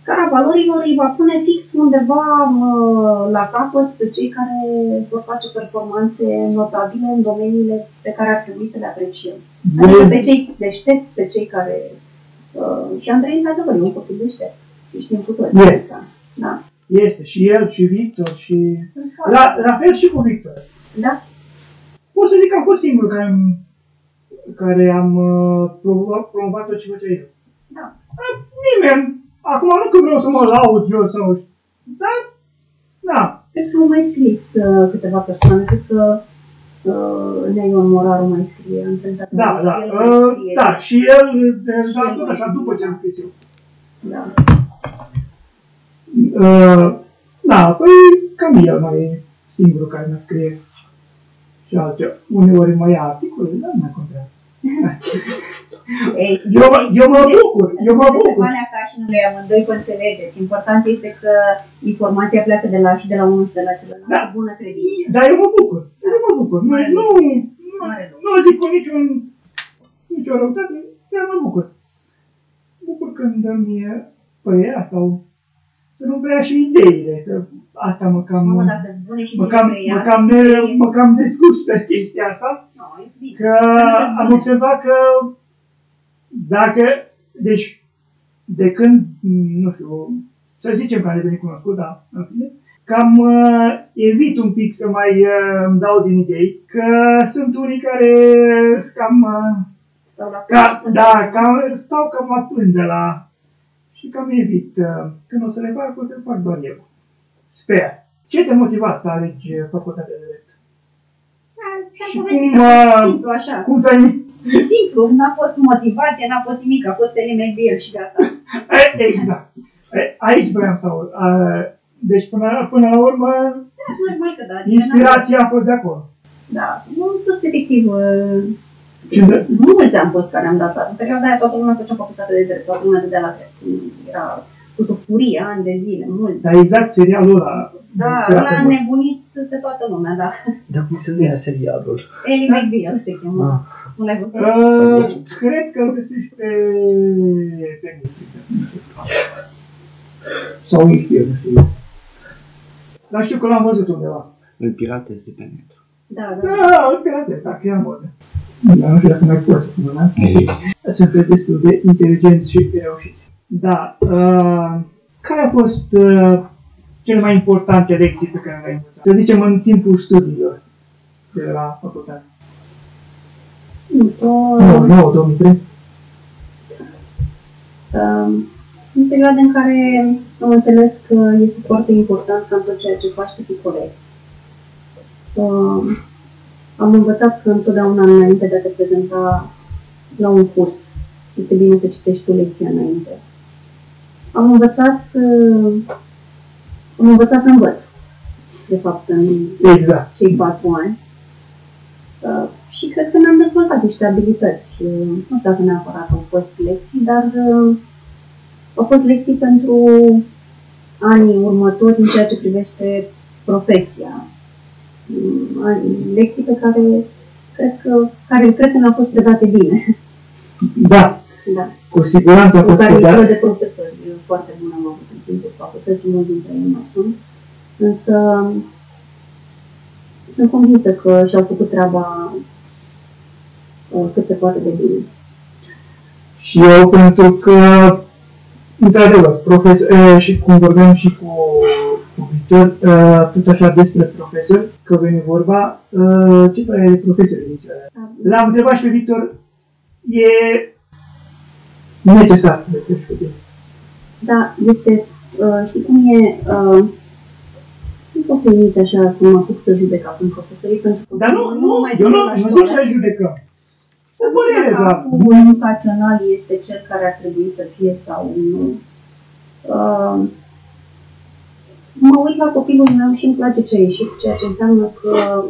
scara valorilor îi va pune fix undeva la capăt pe cei care vor face performanțe notabile în domeniile pe care ar trebui să le apreciem. Adică pe cei deștepți, pe cei care... și Andrei, într-adevăr, e un copil deștept. Știm cu toți asta. Da. Este și el, și Victor, și... La fel și cu Victor. Da. Pot să zic că am fost singur care am promovat tot ce făcea eu. Da. Nimeni. Acum nu că vreau să mă laud eu sau... Dar... Da. Cred că au mai scris câteva persoane. Cred că Neion Moraru mai scrie. Da. Și el deja tot așa după ce am scris eu. Da. Cam el mai e singurul care mă scrie și altceva. Uneori mai ia articole, dar nu mai contează. Eu mă bucur! Valea Cașinului amândoi că înțelegeți. Important este că informația pleacă de la și de la unul și de la celălalt. Da. Bună credință. Dar eu mă bucur. Nu zic cu nicio răutate. Dar mă bucur. Bucur când îmi părea sau să nu prea și ideile. Că asta mă cam... Mă, dacă îți spune și mă cam dezgustă chestia asta. No, e bine. Că am observat că dacă... Deci, de când, nu știu, să zicem că am devenit cunoscut, dar în fine, cam evit un pic să mai îmi dau din idei, că sunt unii care cam... stau cam la pânză la... și cam evit. Când o să le fac, o să le fac doar eu. Sper. Ce te-a motivat să alegi facultatea de drept? Și cum ți-ai... Simplu, n-a fost motivație, n-a fost nimic, a fost element de el și gata. Exact. Aici vreau să aud. Deci până la urmă, da, normal că da, inspirația a fost de acolo. Da, nu a fost efectiv. Nu mulți am fost care am dat. În perioada aia toată lumea făcea facultate de drept, toată lumea dădea la drept. Era tot o furie, ani de zile, mulți. Dar exact serialul ăla. Da, l-a nebunit pe toată lumea, da. Dar cum se numea serialul? Ellie McBeal se chema. Nu l-ai văzut? Cred că îl găsești pe sau nu știu, nu știu. Dar știu că l-am văzut undeva. Îl piratez de pe net. Da, da. Da, îl piratez, dacă e în modă. Dar nu știu dacă mai poți să spună, da? Sunteți destul de inteligenți și reușiți. Da, care a fost... cele mai importante lecții pe care le-ai învățat, să zicem, în timpul studiilor de la facultate? 2003. Sunt perioade în care am înțeles că este foarte important ca în tot ceea ce faci să fii corect. Am învățat că întotdeauna înainte de a te prezenta la un curs, este bine să citești tu lecția înainte. Am învățat să învăț, de fapt, în exact. Cei 4 ani. Și cred că mi-am dezvoltat niște abilități. Nu știu dacă neapărat au fost lecții, dar au fost lecții pentru anii următori în ceea ce privește profesia. Lecții pe care cred că mi-au fost predate bine. Da. Da. Cu siguranță a fost calitate de profesori foarte bună am avut în timpul facultății, mulți dintre ei mai sunt, însă sunt convinsă că și-au făcut treaba cât se poate de bine. Și eu, pentru că, într-adevăr, și cum vorbeam și cu Victor, tot așa despre profesori, că veni vorba, ce pare de profesori din cealaltă? L-am observat și pe Victor, e... necesar, necesar. Da, este, și cum e, nu pot să imit așa să mă apuc să judec acum profesorii, pentru că... Dar nu mai eu nu zic să judecăm. O părere, da. Acum educațional este cel care ar trebui să fie sau nu. Mă uit la copilul meu și îmi place ce a ieșit, ceea ce înseamnă că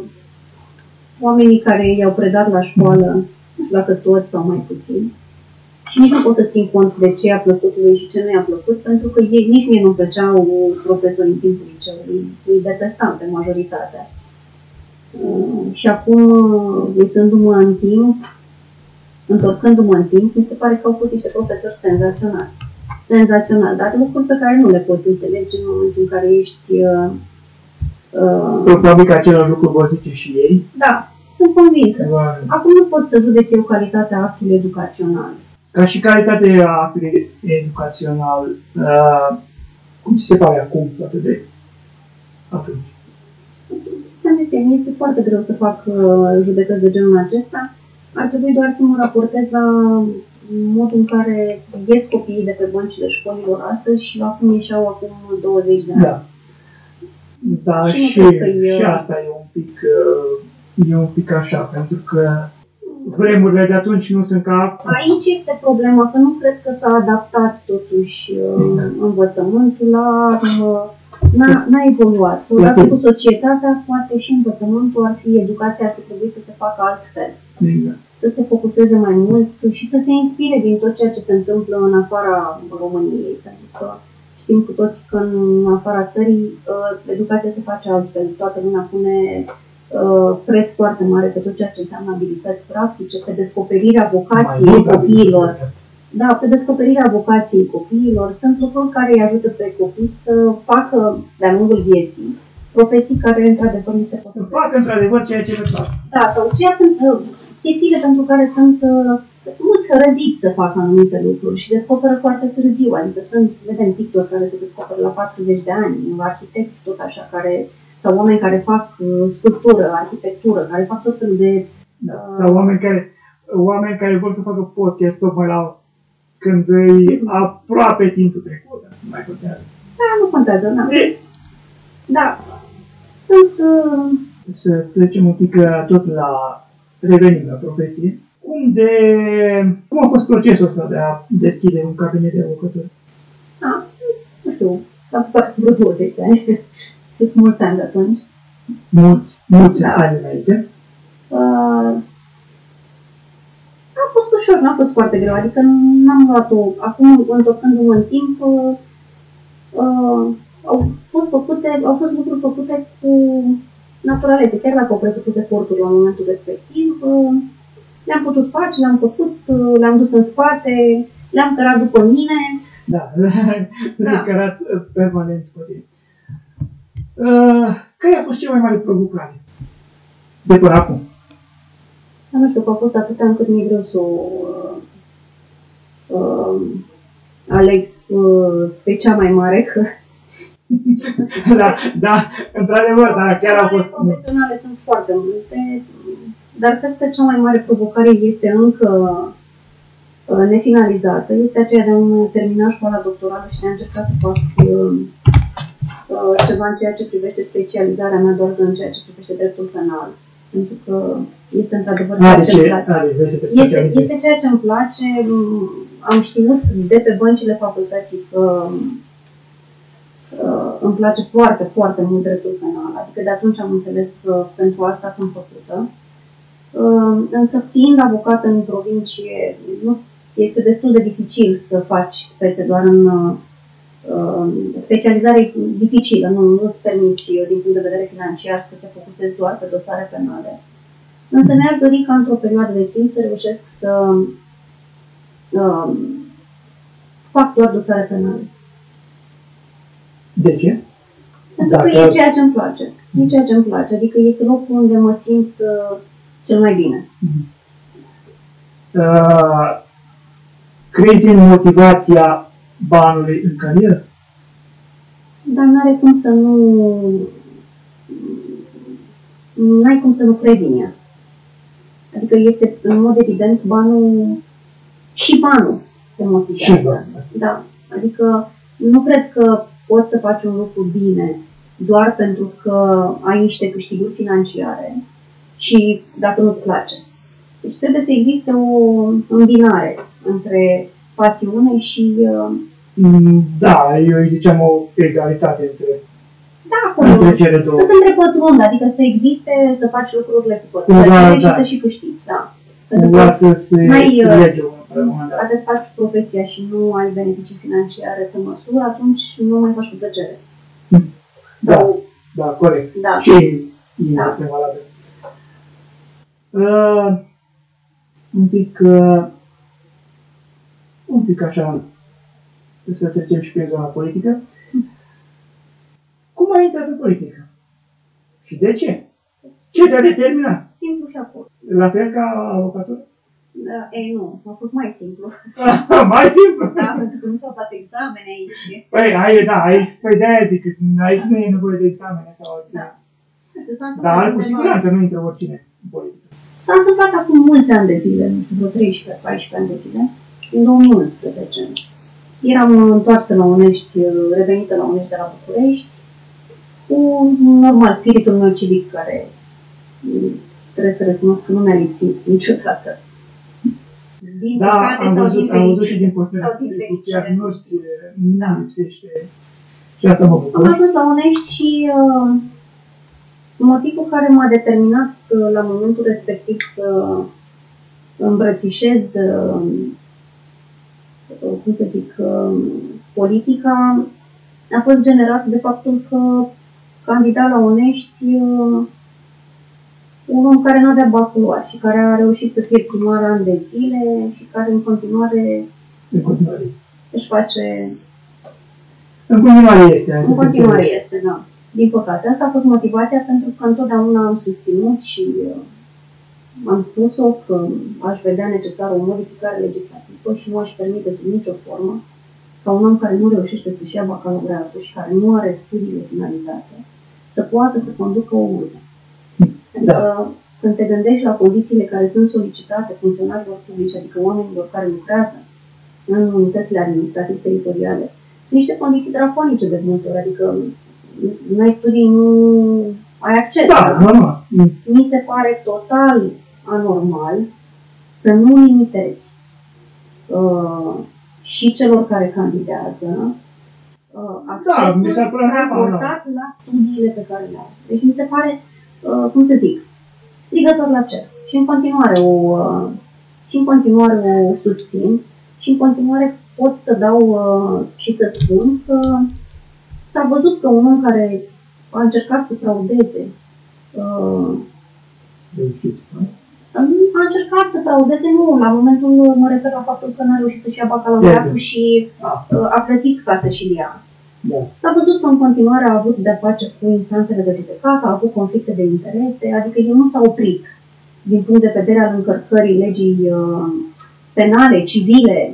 oamenii care i-au predat la școală, dacă toți sau mai puțin, și nici nu pot să țin cont de ce a plăcut lui și ce nu i-a plăcut, pentru că ei, nici mie nu-mi plăceau profesorii în timpul liceului, îi detestam pe majoritatea. Și acum, uitându-mă în timp, întorcându-mă în timp, mi se pare că au fost niște profesori senzaționali. Senzațional, dar lucruri pe care nu le poți înțelege în momentul în care ești... probabil că același lucru vor zice și ei. Da, sunt convinsă. Acum nu pot să judec eu calitatea actului educațional. Ca și calitatea actului educațional, cum ți se pare acum față de atunci? Mi este foarte greu să fac judecăți de genul acesta. Ar trebui doar să mă raportez la modul în care ies copiii de pe băncile școlilor astăzi și acum ieșeau acum 20 de ani. Da, da, și asta e un pic așa, pentru că vremurile de atunci nu sunt ca... Aici este problema, că nu cred că s-a adaptat totuși învățământul la... N-a evoluat. Odată cu societatea, poate și învățământul ar fi, educația ar fi trebuit să se facă altfel. Exact. Să se focuseze mai mult și să se inspire din tot ceea ce se întâmplă în afara României. Pentru că știm cu toți că în afara țării educația se face altfel. Toată lumea pune preț foarte mare pe tot ceea ce înseamnă abilități practice, pe descoperirea vocației copiilor. Da, pe descoperirea vocației copiilor. Sunt lucruri care îi ajută pe copii să facă, de-a lungul vieții, profesii care, într-adevăr, nu se pot face. Fac, într-adevăr, ceea ce le fac. Da, sau ceea chestiile pentru care sunt mulți răziți să facă anumite lucruri și descoperă foarte târziu. Adică sunt, vedem, pictori care se descoperă la 40 de ani, arhitecți, tot așa, care, sau oameni care fac sculptură, arhitectură, care fac tot felul de... Sau oameni care vor să facă podcast tocmai la când e aproape timpul trecut, dar nu mai contează. Da, nu contează, da. Da. Sunt... Să trecem un pic tot la... Revenim la profesie. Cum a fost procesul ăsta de a deschide un cabinet de avocatură? A, nu știu, s-a făcut vreo 20 de ani. Sunt mulți ani de atunci. Mulți ani înainte. A fost ușor, n-a fost foarte greu, adică n-am luat-o. Acum, întorcându-mă în timp, au fost lucruri făcute cu naturalețe, chiar dacă au presupus eforturi la momentul respectiv. Le-am putut face, le-am făcut, le-am dus în spate, le-am cărat după mine. Da, le-am cărat permanent după mine. Care a fost cea mai mare provocare de până acum? Nu știu, că a fost atâta încât mi-e greu să aleg pe cea mai mare. Da, într-adevăr, dar chiar a fost... Profesionale sunt foarte multe, dar cred că cea mai mare provocare este încă nefinalizată. Este aceea de a termina școala doctorală și de a încerca să fac ceva în ceea ce privește specializarea mea, doar în ceea ce privește dreptul penal. Pentru că este într-adevăr este ceea ce îmi place. Am știut de pe băncile facultății că îmi place foarte, foarte mult dreptul penal. Adică de atunci am înțeles că pentru asta sunt făcută. Însă, fiind avocat în provincie, este destul de dificil să faci spețe doar în... Specializarea e dificilă, nu-ți permiți, din punct de vedere financiar, să te focusezi doar pe dosare penale. Însă mi-aș dori ca într-o perioadă de timp să reușesc să fac doar dosare penale. De ce? Pentru că e ceea ce îmi place. E ceea ce îmi place, adică este locul unde mă simt cel mai bine. Crezi în motivația banului în carieră? Dar n-are cum să nu... N-ai cum să nu crezi în ea. Adică este, în mod evident, banul... Și banul te motivează. Da. Adică nu cred că poți să faci un lucru bine doar pentru că ai niște câștiguri financiare și dacă nu-ți place. Deci trebuie să existe o îmbinare între pasiune și... Da, eu îi ziceam o egalitate între, între cele două. Să se întrepătrundă, adică să existe, să faci lucrurile cu pătrundă și să și câștigi, da. Pentru că dacă îți faci profesia și nu ai beneficii financiare pe măsură, atunci nu mai faci cu plăcere. Da, corect. Da. Și da. Un pic așa, să trecem și pe zona politică. Cum ai intrat în politică? Și de ce? Ce te-a determinat? Simplu și acolo. La fel ca avocatură? Ei, nu. A fost mai simplu. Mai simplu? Da, pentru că nu s-au dat examene aici. Păi de-aia zic că aici nu e nevoie de examene sau altceva. Dar cu siguranță nu intră oricine în politică. S-a întâmplat acum mulți ani de zile, vreo 13-14 ani de zile. În 2011. Eram întoarsă la Onești, revenită la Onești de la București, cu, normal, spiritul meu civic, care trebuie să recunosc că nu mi-a lipsit niciodată. Din păcate sau din fericire. Nu lipsește. Și asta mă bucur. Am ajuns la Onești și motivul care m-a determinat la momentul respectiv să îmbrățișez cum să zic, politica, a fost generat de faptul că candidat la Onești un om care nu avea baculaș și care a reușit să fie primar ani de zile și care în continuare își face... În continuare este. În continuare este, da. Din păcate. Asta a fost motivația pentru că întotdeauna am susținut și am spus-o că aș vedea necesară o modificare legislativă și nu aș permite sub nicio formă ca un om care nu reușește să-și ia bacalaureatul și care nu are studiile finalizate să poată să conducă o urmă. Adică, da. Când te gândești la condițiile care sunt solicitate funcționarilor publici, adică oamenilor care lucrează în unitățile administrativ-teritoriale, sunt niște condiții draconice de multe ori, adică nu ai studii, nu ai acces. Da, normal. Mi se pare total anormal să nu limitezi și celor care candidează accesul raportat la studiile pe care le au. Deci mi se pare, cum să zic, strigător la cer. Și în continuare o susțin și în continuare pot să dau și să spun că s-a văzut că un om care a încercat să fraudeze nu, la momentul mă refer la faptul că n-a reușit să-și ia bacalaureatul și a plătit ca să-și-l ia. S-a văzut că în continuare a avut de-a face cu instanțele de judecată, a avut conflicte de interese, adică el nu s-a oprit din punct de vedere al încărcării legii penale, civile.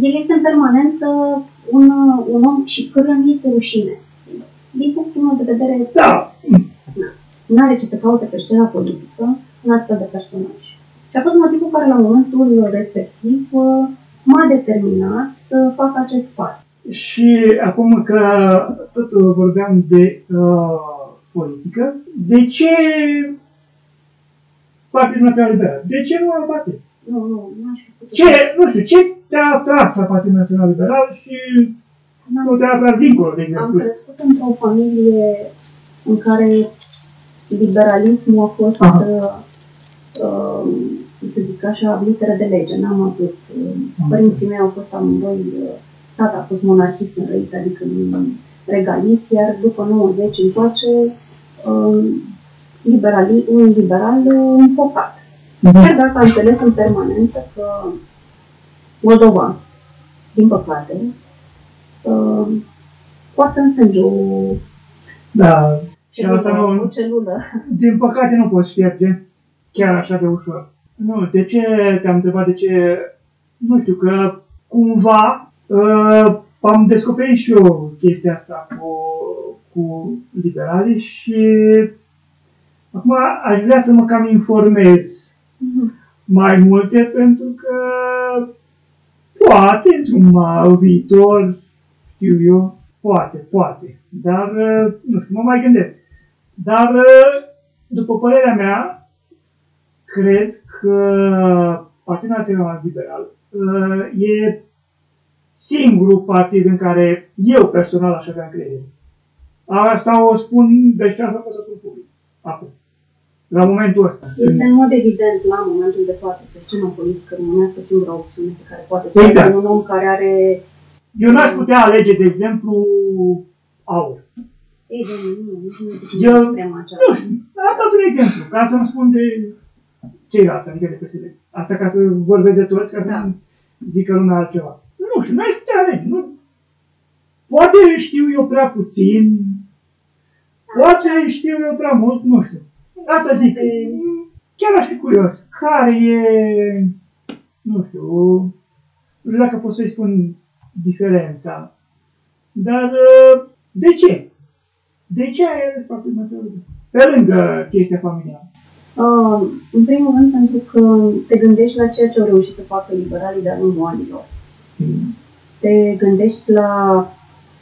El este în permanență un om și căruia este rușine. Din punctul meu de vedere, nu are ce să caute pe scena politică un astfel de personaj. Și a fost motivul care la momentul respectiv m-a determinat să fac acest pas. Și acum că tot vorbeam de politică, de ce Partidul Național Liberal? De ce nu am partid? Nu știu, ce te-a atras la Partidul Național Liberal și nu te-a atras dincolo, de exemplu? Am crescut într-o familie în care liberalismul a fost, cum să zic așa, literă de lege. N-am avut... Părinții mei au fost amândoi... Tata a fost monarhist înrăit, adică regalist, iar după 90 întoarce un liberal înfocat. Chiar dacă a înțeles în permanență că Moldova, din păcate, poartă în sânge o celulă. Din păcate nu poți șterge chiar așa de ușor. Nu, de ce te-am întrebat, de ce, nu știu, că cumva am descoperit și eu chestia asta cu liberalii și acum aș vrea să mă cam informez mai multe, pentru că poate într-un viitor, știu eu, poate, dar nu știu, mă mai gândesc. Dar după părerea mea, cred că Partidul Național Liberal e singurul partid în care eu personal aș avea încredere. Asta o spun, deci asta pot să spun public. Acum. La momentul ăsta. Este în mod evident, la momentul de față, pe scena politică românească, singura opțiune pe care poate să fie un om care are... Eu n-aș putea alege, de exemplu, Aur. Ei, nu știu. Am dat un exemplu, ca să-mi spun de ceilalți, adică de PSD. Asta ca să vorbesc de toți, ca să zică lumea altceva. Nu știu, n-aș putea alege, nu? Poate știu eu prea puțin, poate știu eu prea mult, nu știu. Asta zic, chiar aș fi curios, care e, nu știu, nu știu dacă pot să-i spun diferența, dar de ce? De ce ai ales Partidul Național Liberal? Pe lângă chestia familială. În primul rând pentru că te gândești la ceea ce au reușit să facă liberalii de-a lungul anilor. Te gândești la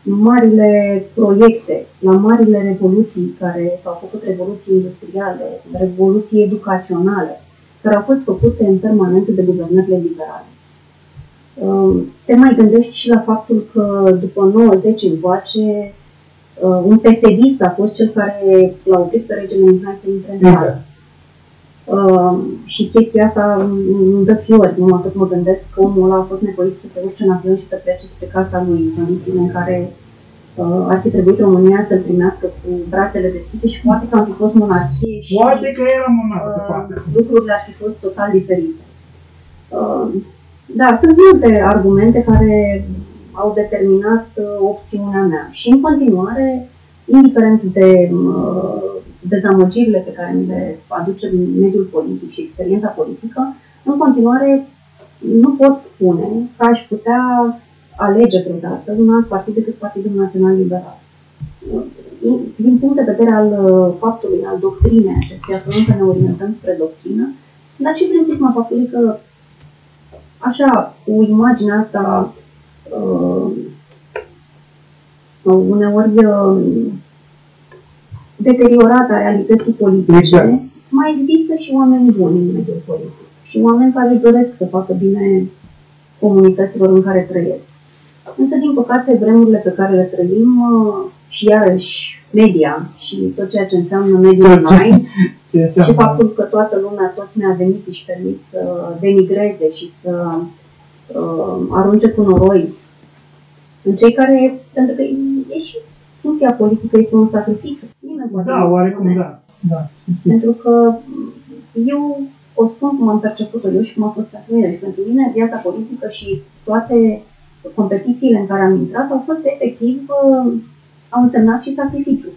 marile proiecte, la marile revoluții care s-au făcut, revoluții industriale, revoluții educaționale, care au fost făcute în permanență de guvernările liberale. Te mai gândești și la faptul că după 90 încoace, un PSD-ist a fost cel care l-a oprit pe regele Mihai să intre în țară. Și chestia asta îmi dă fiori, numai cât mă gândesc că omul ăla a fost nevoit să se urce în avion și să plece spre casa lui, în condițiile în care ar fi trebuit România să-l primească cu brațele deschise și poate că am fi fost monarhie și poate că era monarhie, lucrurile ar fi fost total diferite. Da, sunt multe argumente care au determinat opțiunea mea și în continuare, indiferent de dezamăgirile pe care mi le aduce mediul politic și experiența politică, în continuare nu pot spune că aș putea alege vreodată un alt partid decât Partidul Național Liberal. Din punct de vedere al faptului, al doctrinei acesteia, că încă ne orientăm spre doctrină, dar și prin prisma faptului că așa, cu imaginea asta uneori deteriorată a realității politice, exact, mai există și oameni buni în mediul politic și oameni care își doresc să facă bine comunităților în care trăiesc. Însă, din păcate, vremurile pe care le trăim și iarăși media și tot ceea ce înseamnă mediul online și faptul că toată lumea, toți neaveniții își permit să denigreze și să arunce cu noroi în cei care, pentru că e și funcția politică este un sacrificiu. Nimeni poate da, oarecum, da, da. Pentru că eu o spun cum am perceput-o eu și cum a fost pentru mine. Deci, pentru mine, viața politică și toate competițiile în care am intrat au fost efectiv, au însemnat și sacrificiu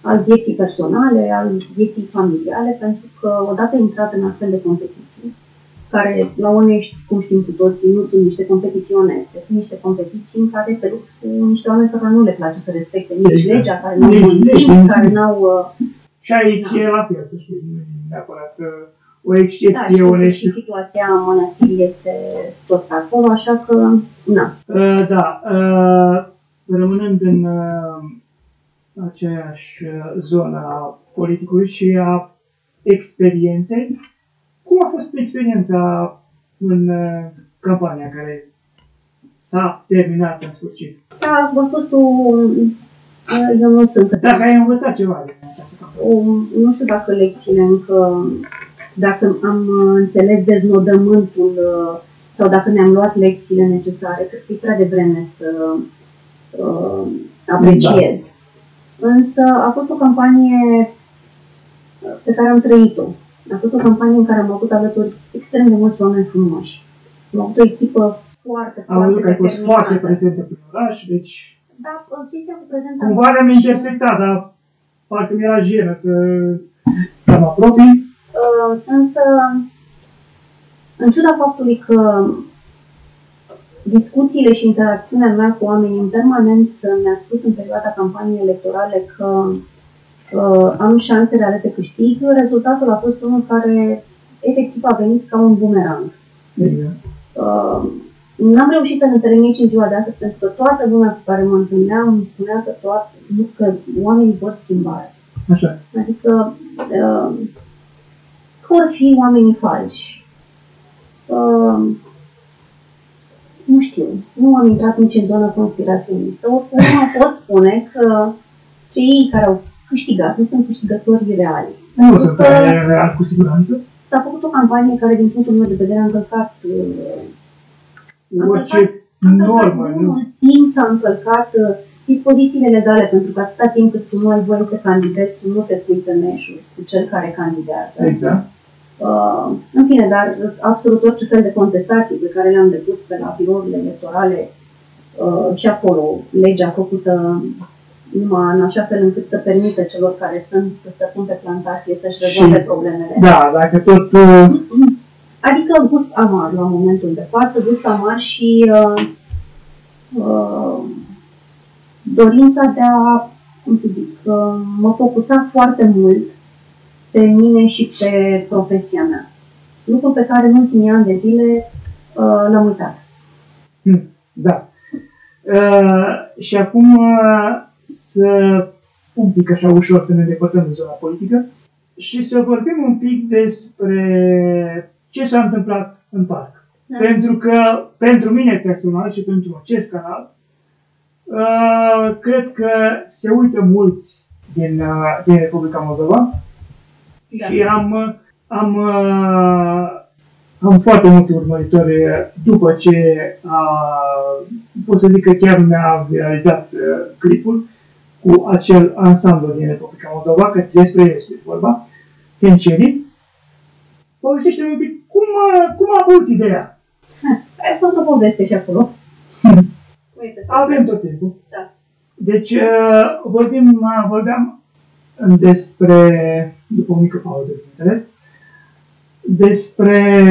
al vieții personale, al vieții familiale, pentru că odată intrat în astfel de competiții, care la Onești, cum știm cu toții, nu sunt niște competiții oneste, sunt niște competiții în care te lupți cu niște oameni care nu le place să respecte nici legea, care nu au conținut, care nu au... Și aici e la fel, să știi, neapărat o excepție, da, Onești. Și situația mănăstirii este tot acolo, așa că, na. Da, rămânând în aceeași zonă a politicului și a experienței, cum a fost experiența în campania care s-a terminat în sfârșit? Da, a fost o... Eu nu sunt... Dacă ai învățat ceva din această campanie. Nu știu dacă lecțiile încă... Dacă am înțeles deznodământul sau dacă ne-am luat lecțiile necesare, cred că e prea devreme să apreciez. Da. Însă a fost o campanie pe care am trăit-o. A fost o campanie în care am avut alături extrem de mulți oameni frumoși. Am avut o echipă foarte, foarte determinată. Am foarte prezentă pe oraș, deci... Da, chestia cu prezentarea... Cumva le-am intersectat, dar parcă mi-era jenă să mă apropii. Însă, în ciuda faptului că discuțiile și interacțiunea mea cu oamenii în permanență mi-a spus în perioada campaniei electorale că am șanse reale de câștig, rezultatul a fost unul care efectiv a venit ca un bumerang. N-am reușit să-l întâlnesc nici în ziua de astăzi, pentru că toată lumea cu care mă întâlneam îmi spunea că, că oamenii vor schimbare. Așa. Adică vor fi oamenii falși. Nu știu, nu am intrat nici în zona conspiraționistă, oricum pot spune că cei care au câștigat nu sunt câștigători reali. Nu sunt reali, cu siguranță. S-a făcut o campanie care, din punctul meu de vedere, a încălcat orice normă, nu? Simț, a încălcat dispozițiile legale, pentru că atâta timp cât tu nu ai voie să candidezi, tu nu te pui pe meșul cu cel care candidează. Exact. În fine, dar absolut orice fel de contestații pe care le-am depus pe la birourile electorale și acolo, legea făcută numai în așa fel încât să permită celor care sunt stăpâni pe plantație să-și rezolve problemele. Da, dacă tot... Adică gust amar la momentul de față, gust amar și dorința de a, cum să zic, mă focusa foarte mult pe mine și pe profesia mea. Lucru pe care în ultimii ani de zile l-am uitat. Da. Și acum să un pic așa ușor să ne depărtăm de zona politică și să vorbim un pic despre ce s-a întâmplat în parc. Da. Pentru că pentru mine personal și pentru acest canal cred că se uită mulți din Republica Moldova. Da. Și am am foarte multe urmăritori după ce, pot să zic că chiar mi-a realizat clipul cu acel ansamblu din Republica Moldova, că despre el este vorba, Hencerii. Povestește-mi un pic, cum a avut ideea? A fost o poveste și acolo. Avem tot timpul. Da. Deci, vorbeam despre, după o mică pauză, bineînțeles, despre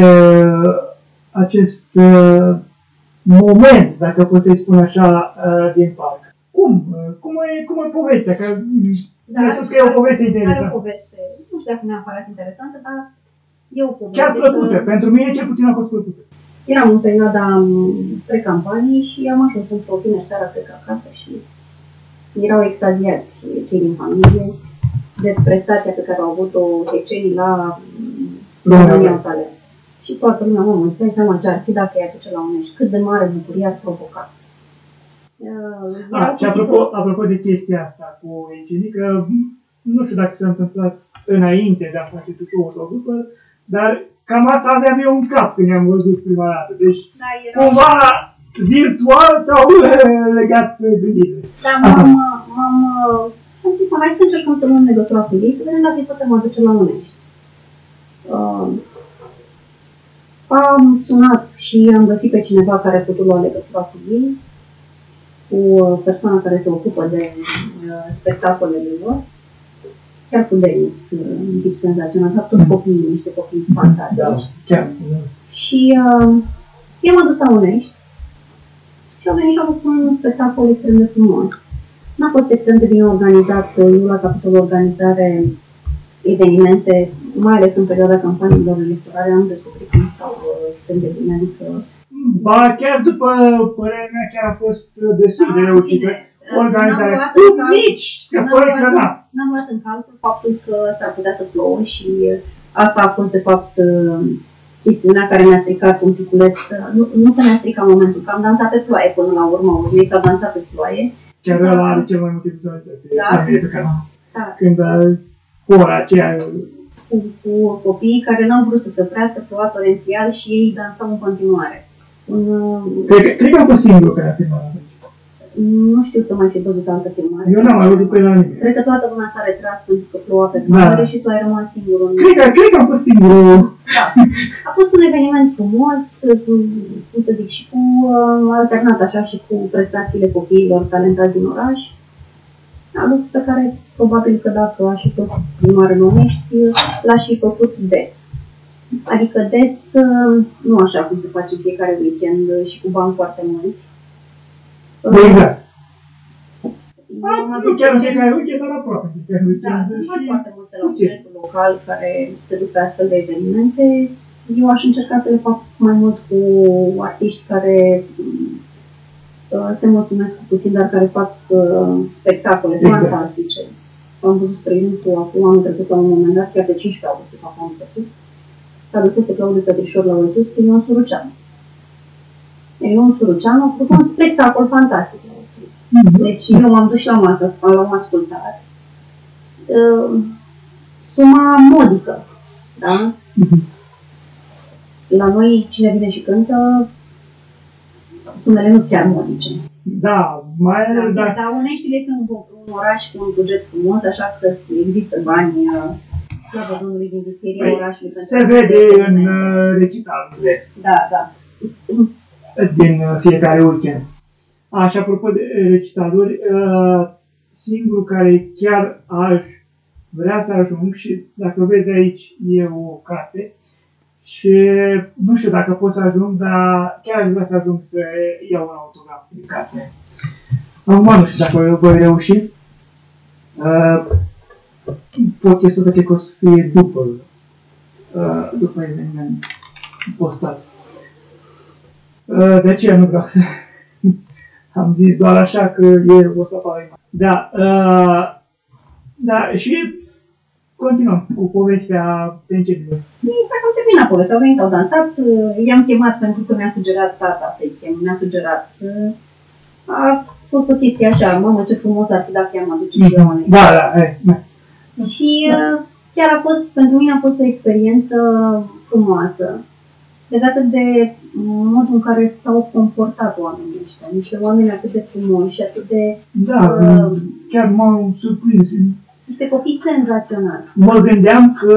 acest moment, dacă pot să-i spun așa, din parc. Cum e povestea? Că mi-a spus că e o poveste interesantă. Are o poveste, nu știu dacă neapărat interesantă, dar e o poveste. Chiar plăcută, pentru mine cel puțin a fost plăcută. Eram în perioada pre-campanii și am ajuns într-o vineri seara, plec acasă și erau extaziați cei din familie de prestația pe care au avut-o decenii la România tale. Și toată lumea, mă, îți dai seama ce ar fi dacă i-ai duce la Onești, cât de mare bucurie ar provoca. Și apropo de chestia asta cu Hencerii, că nu știu dacă s-a întâmplat înainte de a face tu sau după, dar cam asta aveam eu în cap când am văzut prima dată. Deci, da, cumva virtual sau legat de gândire. Da, am zis, hai să încercăm să luăm legătura cu ei, să vedem dacă îi putem aduce la Onești. Am sunat și am găsit pe cineva care a putut lua legătura cu ei, cu persoana care se ocupă de spectacolele lor, chiar cu Denis, un tip senzațional, a fost copiii, niște copii fantastici. Da, chiar. Și eu m-am dus la Onești și au venit și au făcut un spectacol extrem de frumos. N-a fost extrem de bine organizat, nu la capitolul organizare evenimente, mai ales în perioada campaniilor electorale, am descoperit cum stau extrem de bine, adică ba, chiar după părerea mea, chiar a fost destul de reușită organizarea cu mici scăpări că da. N-am luat în calcul faptul că s-ar putea să plouă și asta a fost, de fapt, chestiunea care mi-a stricat un piculeț. Nu că mi-a stricat momentul, că am dansat pe ploaie până la urmă. Urmei s-a dansat pe ploaie. Chiar ăla are cel mai multe vizualizări. Da. Când ora aceea cu copiii care n-au vrut să se oprească, ploua torențial și ei dansau în continuare. Cred că a fost singurul care a filmat. Nu știu să mai fi văzut altă filmare. Eu n-am mai văzut pe la nimeni. Cred că toată lumea s-a retras pentru că ploua pe filmare și tu ai rămas singurul. Cred că a fost singurul. Da. A fost un eveniment frumos, cum să zic, și cu alternat așa și cu prestațiile copiilor talentați din oraș. Da, lucru pe care probabil că dacă aș fi fost primar în Onești, l-aș fi făcut des. Adică des, nu așa cum se face fiecare weekend și cu bani foarte mulți. Exact. Nu chiar fiecare weekend, dar aproape. Da, sunt foarte multe la bugetul local care se duc pe astfel de evenimente. Eu aș încerca să le fac mai mult cu artiști care se mulțumesc cu puțin, dar care fac spectacole fantastice. Am văzut, spre exemplu, acum anul trecut la un moment dat, chiar de 15 august, de fapt, anul trecut, că adusese Claudiu Petrișor la Oitus prin Ion Suruceanu. Ion Suruceanu a făcut un spectacol fantastic la Oitus. Deci eu m-am dus și la masă, l-am ascultat. Suma modică, da? La noi, cine vine și cântă, sumele nu sunt chiar modice. Da, mai ales dacă... Dar Oneștile când un oraș cu un buget frumos, așa că există bani, slavă Domnului din descrierea orașului. Se vede în recitalurile. Da. Din fiecare weekend. Așa, apropo de recitaluri, singurul care chiar aș vrea să ajung și dacă vezi aici e o carte, și nu știu dacă pot să ajung, dar chiar aș vrea să ajung să iau un autograf din carte. Acum nu știu dacă voi reuși. Podcastul cred că o să fie după eveniment postat. De aceea nu vreau să... Am zis doar așa că o să apară imagine. Da, și... Continuăm cu povestea Hencerilor. Exact, am terminat povestea, au venit, au dansat, i-am chemat pentru că mi-a sugerat tata să-i chem, mi-a sugerat. A fost o chestie așa, mamă, ce frumos ar fi dacă i-am aduce și eu Onești. Da. Și chiar a fost, pentru mine a fost o experiență frumoasă. legată de modul în care s-au comportat oamenii ăștia. Niște oameni atât de frumoși, atât de... Da, chiar m-au surprins. Niște copii senzaționali. Mă gândeam că,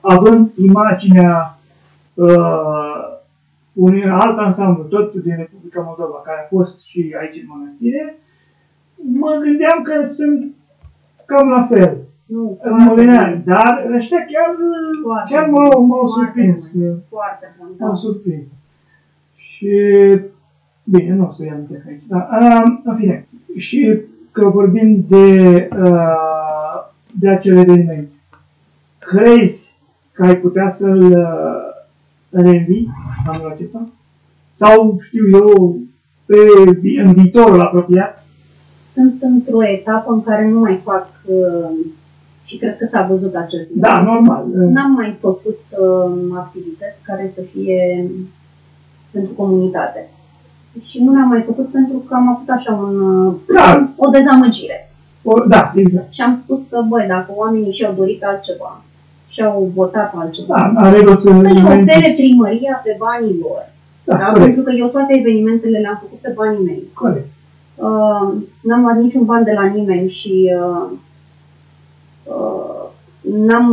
având imaginea unui alt ansamblu, tot din Republica Moldova, care a fost și aici în mănăstire, mă gândeam că sunt cam la fel. Nu, dar ăștia chiar m-au surprins. Foarte bun. M-au surprins. Și, bine, nu o să-i amintesc aici. Dar, în fine, și că vorbim de acele evenimente, crezi că ai putea să-l reînvii anul acesta? Sau, știu eu, în viitorul apropiat? Sunt într-o etapă în care nu mai fac... Și cred că s-a văzut acest lucru. Da, normal. N-am mai făcut activități care să fie pentru comunitate. Și nu l-am mai făcut pentru că am avut așa o dezamăgire. Da, exact. Și am spus că, băi, dacă oamenii și-au dorit altceva, și-au votat altceva, da, să le ofere primăria pe banii lor. Da, da? Pentru că eu toate evenimentele le-am făcut pe banii mei. Corect. N-am luat niciun ban de la nimeni și... n-am,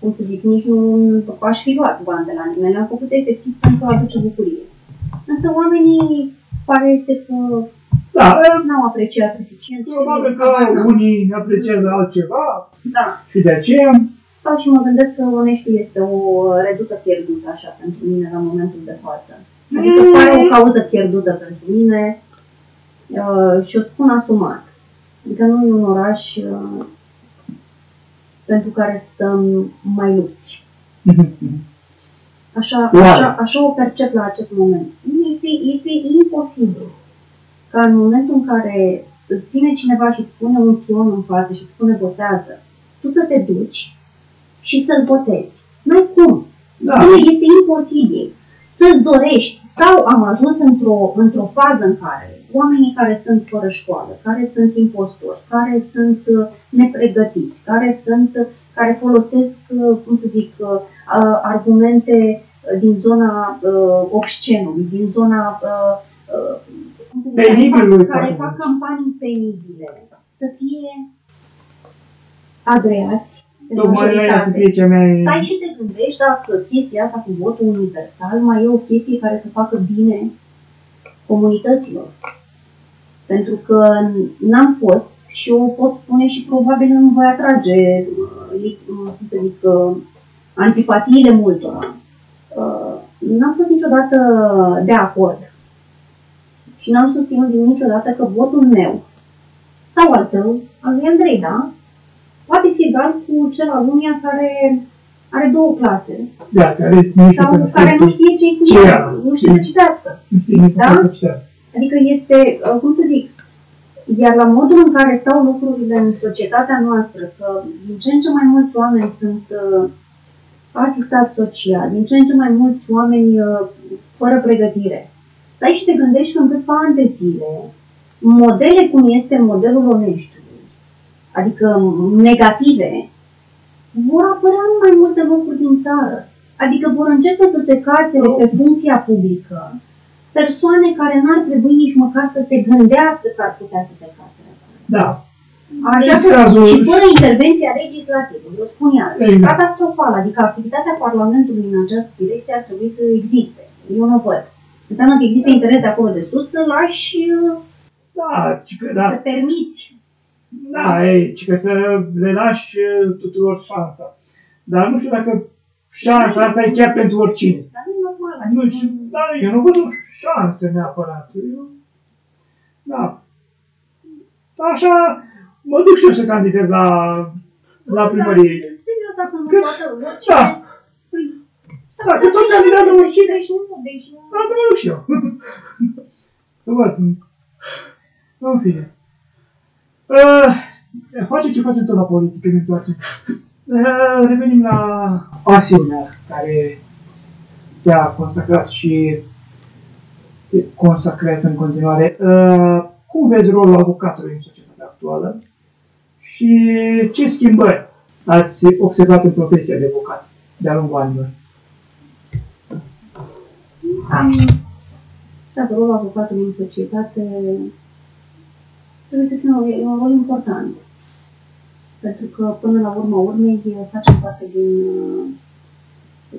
cum să zic, nici nu aș fi luat bani de la nimeni, l-am făcut efectiv pentru a aduce bucurie. Însă oamenii pare că n-au apreciat suficient. Probabil că unii apreciază altceva și de aceea... Stau și mă gândesc că Onești este o redută pierdută așa pentru mine la momentul de față. Adică pare o cauză pierdută pentru mine și o spun asumat. Adică nu e un oraș... pentru care să mai lupți. Așa o percep la acest moment. Este imposibil ca în momentul în care îți vine cineva și îți pune un pion în față și îți spune votează, tu să te duci și să-l votezi. N-ai cum. Da. Este imposibil să-ți dorești. Sau am ajuns într-o fază în care oamenii care sunt fără școală, care sunt impostori, care sunt nepregătiți, care folosesc, cum să zic, argumente din zona obscenului, din zona, cum să zic, care fac campanii penibile, să fie agreați. Stai și te gândești dacă chestia asta cu votul universal mai e o chestie care să facă bine comunităților. Pentru că n-am fost și o pot spune și probabil nu voi atrage, cum să zic, antipatiile multora. N-am fost niciodată de acord și n-am susținut niciodată că votul meu sau al tău, al lui Andrei, da? Poate fi egal cu cel al lumea care are două clase. Da, care nu știe ce-i cu ea, nu știe să citească. Da? Adică este, cum să zic, iar la modul în care stau lucrurile în societatea noastră, că din ce în ce mai mulți oameni sunt asistați social, din ce în ce mai mulți oameni fără pregătire. Dar și te gândești că în câțiva ani de zile, modele cum este modelul Onești, adică negative, vor apărea în mai multe locuri din țară. Adică vor începe să se cațere pe funcția publică persoane care n-ar trebui nici măcar să se gândească că ar putea să se cațere. Da. Așa, și fără intervenția legislativă, vă spun iar, e catastrofală. Adică activitatea Parlamentului în această direcție ar trebui să existe. Eu nu văd. Înseamnă că există interes de acolo de sus să lași să permiți. Da, ci că să le lași tuturor șansa. Dar nu știu dacă șansa asta e chiar pentru oricine. Dar nu e normal. Dar eu nu văd o șansă neapărat. Da. Așa mă duc și eu să candidez la primărie. Serios, dacă nu poate oricine. Da. Dacă tot candidează oricine. Dar să mă duc și eu. Să văd. În fine. Face ce facem tot la politică, eventual. Revenim la pasiunea care te-a consacrat și te consacrează în continuare. Cum vezi rolul avocatului în societatea actuală și ce schimbări ați observat în profesia de avocat de-a lungul anilor? Da, rolul avocatului în societate trebuie să fie un rol important. Pentru că, până la urma urmei, facem parte din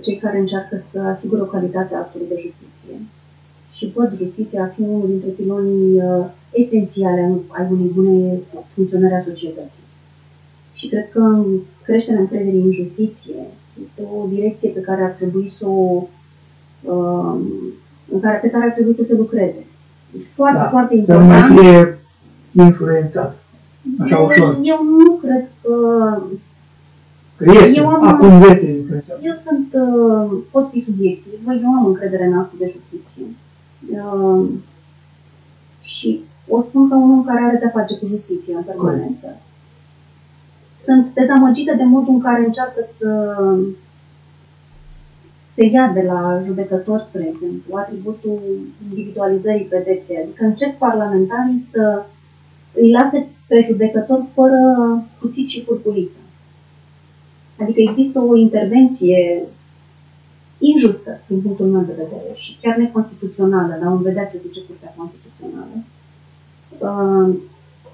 cei care încearcă să asigură o calitate a actului de justiție. Și văd justiția fi unul dintre pilonii esențiale ai unei bune funcționări a societății. Și cred că creșterea încrederii în justiție este o direcție pe care ar trebui să o pe care ar trebui să se lucreze. Foarte, da, foarte important. Să nu fie influențat. Așa ușor. Eu nu cred că... Este. Acum este influențat. Eu sunt, pot fi subiectivă, eu am încredere în actul de justiție. Și o spun ca un om care are de-a face cu justiția în permanență. Sunt dezamăgită de modul în care încearcă să se ia de la judecători, spre exemplu, atributul individualizării pedepsei. Adică încep parlamentarii să îi lase pe judecători fără cuțit și furculiță. Adică există o intervenție injustă, din punctul meu de vedere, și chiar neconstituțională, dar vom vedea ce zice Curtea Constituțională,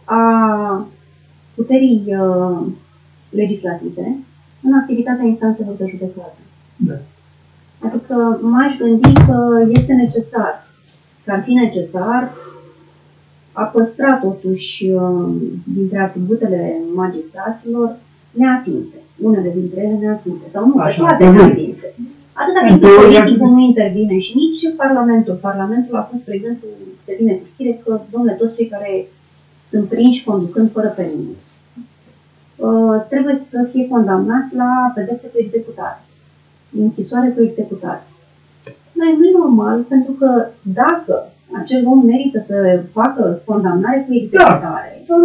a puterii legislative în activitatea instanțelor de judecată. Da. Adică m-aș gândi că este necesar, că ar fi necesar a păstra totuși dintre atributele magistraților neatinse, unele dintre ele neatinse, sau nu, așa, toate neatinse. Atâta timp cât politicul nu intervine și nici Parlamentul. Parlamentul a fost, spre exemplu, se vine cu știre că, domnule, toți cei care sunt prinși conducând fără permis trebuie să fie condamnați la pedepse cu executare, închisoare cu executare. Dar nu e normal, pentru că dacă acel om merită să facă condamnare cu executare, da,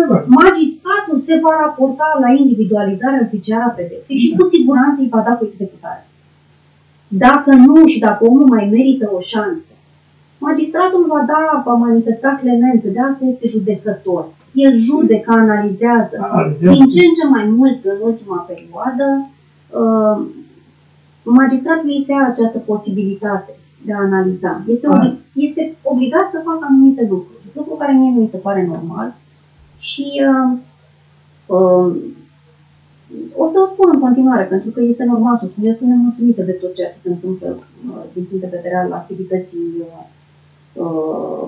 magistratul se va raporta la individualizarea oficială a pedepsei și cu siguranță îi va da cu executare. Dacă nu și dacă omul mai merită o șansă, magistratul va da, va manifesta clemență, de asta este judecător. El judecă, analizează. Din ce în ce mai mult în ultima perioadă, magistratul îi se ia această posibilitate de a analiza. Este obligat să facă anumite lucruri, lucru care mie nu mi se pare normal și o să o spun în continuare, pentru că este normal să o spun. Eu sunt nemulțumită de tot ceea ce se întâmplă din punct de vedere al activității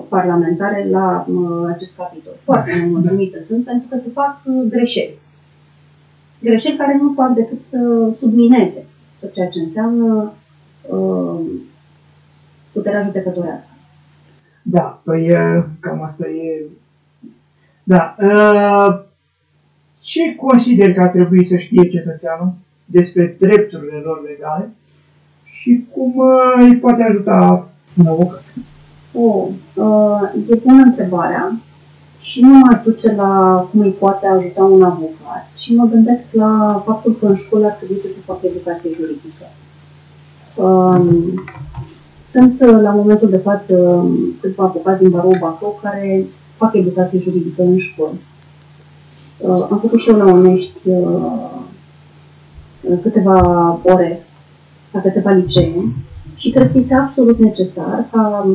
parlamentare la acest capitol. Foarte nemulțumită sunt, pentru că se fac greșeli. Greșeli care nu fac decât să submineze tot ceea ce înseamnă puterea judecătorească. Da, păi cam asta e... Da. Ce consider că ar trebui să știe cetățeanul despre drepturile lor legale și cum îi poate ajuta un avocat? E bună întrebarea și nu mă duce la cum îi poate ajuta un avocat, ci mă gândesc la faptul că în școală ar trebui să se facă educație juridică. Sunt la momentul de față câțiva avocați din Barou Bacău care fac educație juridică în școli. Am făcut și eu la Onești câteva ore la câteva licee și cred că este absolut necesar ca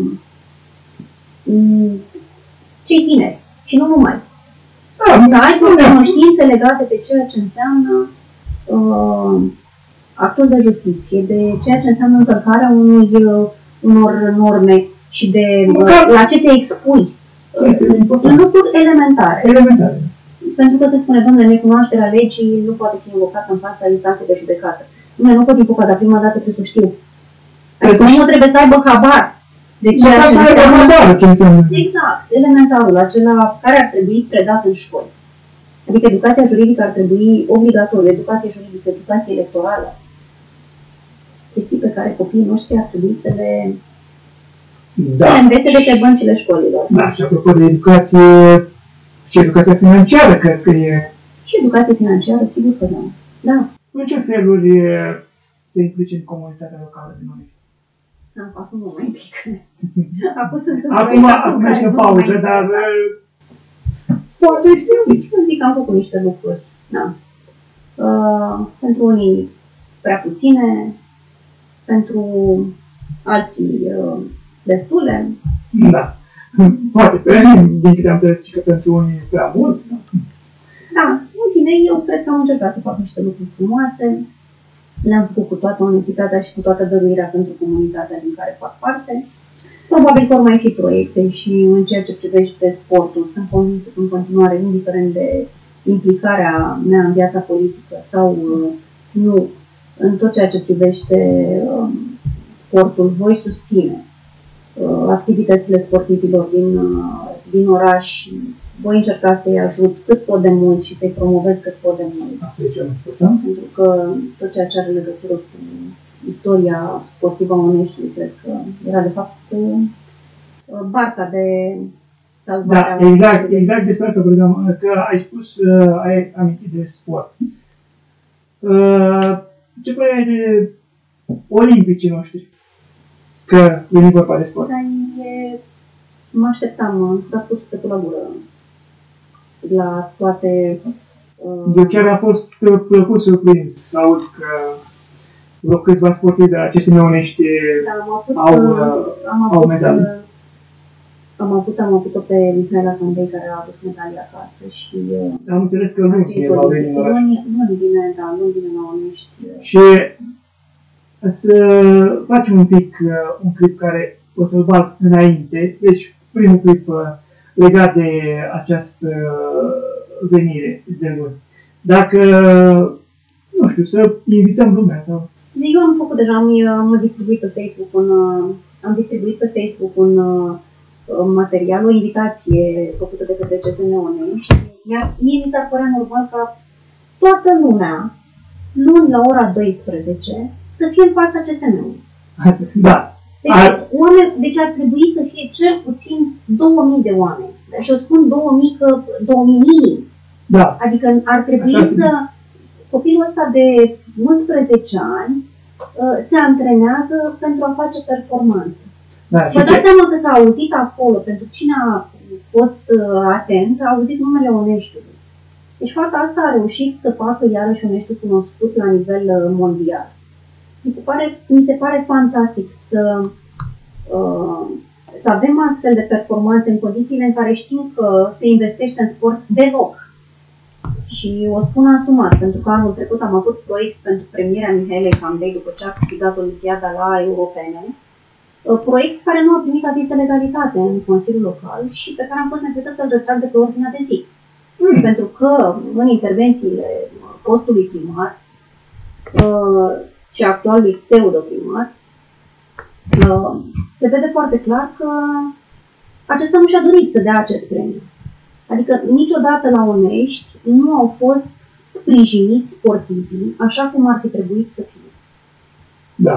cei tineri și nu numai să aibă cunoștințe legate de ceea ce înseamnă actul de justiție, de ceea ce înseamnă încălcarea unor norme și de la ce te expui. Lucruri elementare. Pentru că se spune, domnule, necunoașterea legii nu poate fi invocată în fața instanței de judecată. Domnule, nu pot invoca, dar prima dată trebuie să știu. Adică omul trebuie să aibă habar de ceea ce înseamnă. Exact, elementarul acela care ar trebui predat în școli. Adică educația juridică ar trebui obligatorie, educație juridică, educație electorală. Chestii pe care copiii noștri ar trebui să le învețe de pe băncile școlilor. Da, și apropo de educație... Și educația financiară, cred că e... Și educația financiară, sigur că nu. Da. În ce feluri se implice în comunitatea locală din Onești? Acum nu mai implic. Acum ești în pauză, dar... Poate ești implic. Eu zic că am făcut niște lucruri. Da. Pentru unii prea puține, pentru alții destule. Da. Poate pe din câte am înțeles că pentru unii e prea mult. Da. În fine, eu cred că am încercat să fac niște lucruri frumoase. Le-am făcut cu toată onestitatea și cu toată dăruirea pentru comunitatea din care fac parte. Probabil vor mai fi proiecte și în ceea ce privește sportul. Sunt convinsă că în continuare, indiferent de implicarea mea în viața politică sau nu, în tot ceea ce privește sportul, voi susține activitățile sportivilor din oraș. Voi încerca să-i ajut cât pot de mult și să-i promovez cât pot de mult. Asta e cel mai important. Pentru că tot ceea ce are legătură cu istoria sportivă a Oneștiului, cred că era de fapt barca de salvare. Da, exact, exact despre asta vorbeam, că ai spus, ai amintit de sport. Ce părere ai de olimpicii noștri? Că e vorba de sport. Da, mă așteptam, am stat cu sustetul la gură la toate... Eu chiar am fost plăcut surprins să aud că vreo câțiva sportivi de la CSM Onești au medalii. Am avut-o pe Mihaela Cambei, care a adus medalii acasă și... Am înțeles că nu vine la Onești. Nu vine la Onești. Și să facem un pic un clip care o să-l bag înainte. Deci, primul clip legat de această venire de luni. Dacă, nu știu, să invităm lumea sau... Eu am făcut deja, am distribuit pe Facebook un material, o invitație făcută de către CSM Onești. Iar mie mi s-ar părea normal ca toată lumea, luni la ora 12, să fie în fața CSM-ului. Da. Deci ar trebui să fie cel puțin 2000 de oameni. Și eu spun 2000 că 2000. Da. Adică ar trebui să... Copilul ăsta de 11 ani se antrenează pentru a face performanță. Da, vă dați seama că s-a auzit acolo, pentru cine a fost atent, a auzit numele Oneștiului. Deci fata asta a reușit să facă iarăși Oneștiul cunoscut la nivel mondial. Mi se pare fantastic să avem astfel de performanțe în condițiile în care știm că se investește în sport deloc. Și o spun asumat, pentru că anul trecut am avut proiect pentru premierea Mihaelei Cambei după ce a câștigat Olimpiada la Europene. Proiect care nu a primit aviz de legalitate în Consiliul Local și pe care am fost nevoită să-l retrag de pe ordinea de zi. Pentru că în intervențiile postului primar și actualului pseudo-primar, se vede foarte clar că acesta nu și-a dorit să dea acest premiu. Adică niciodată la Onești nu au fost sprijiniți sportivii așa cum ar fi trebuit să fie. Da.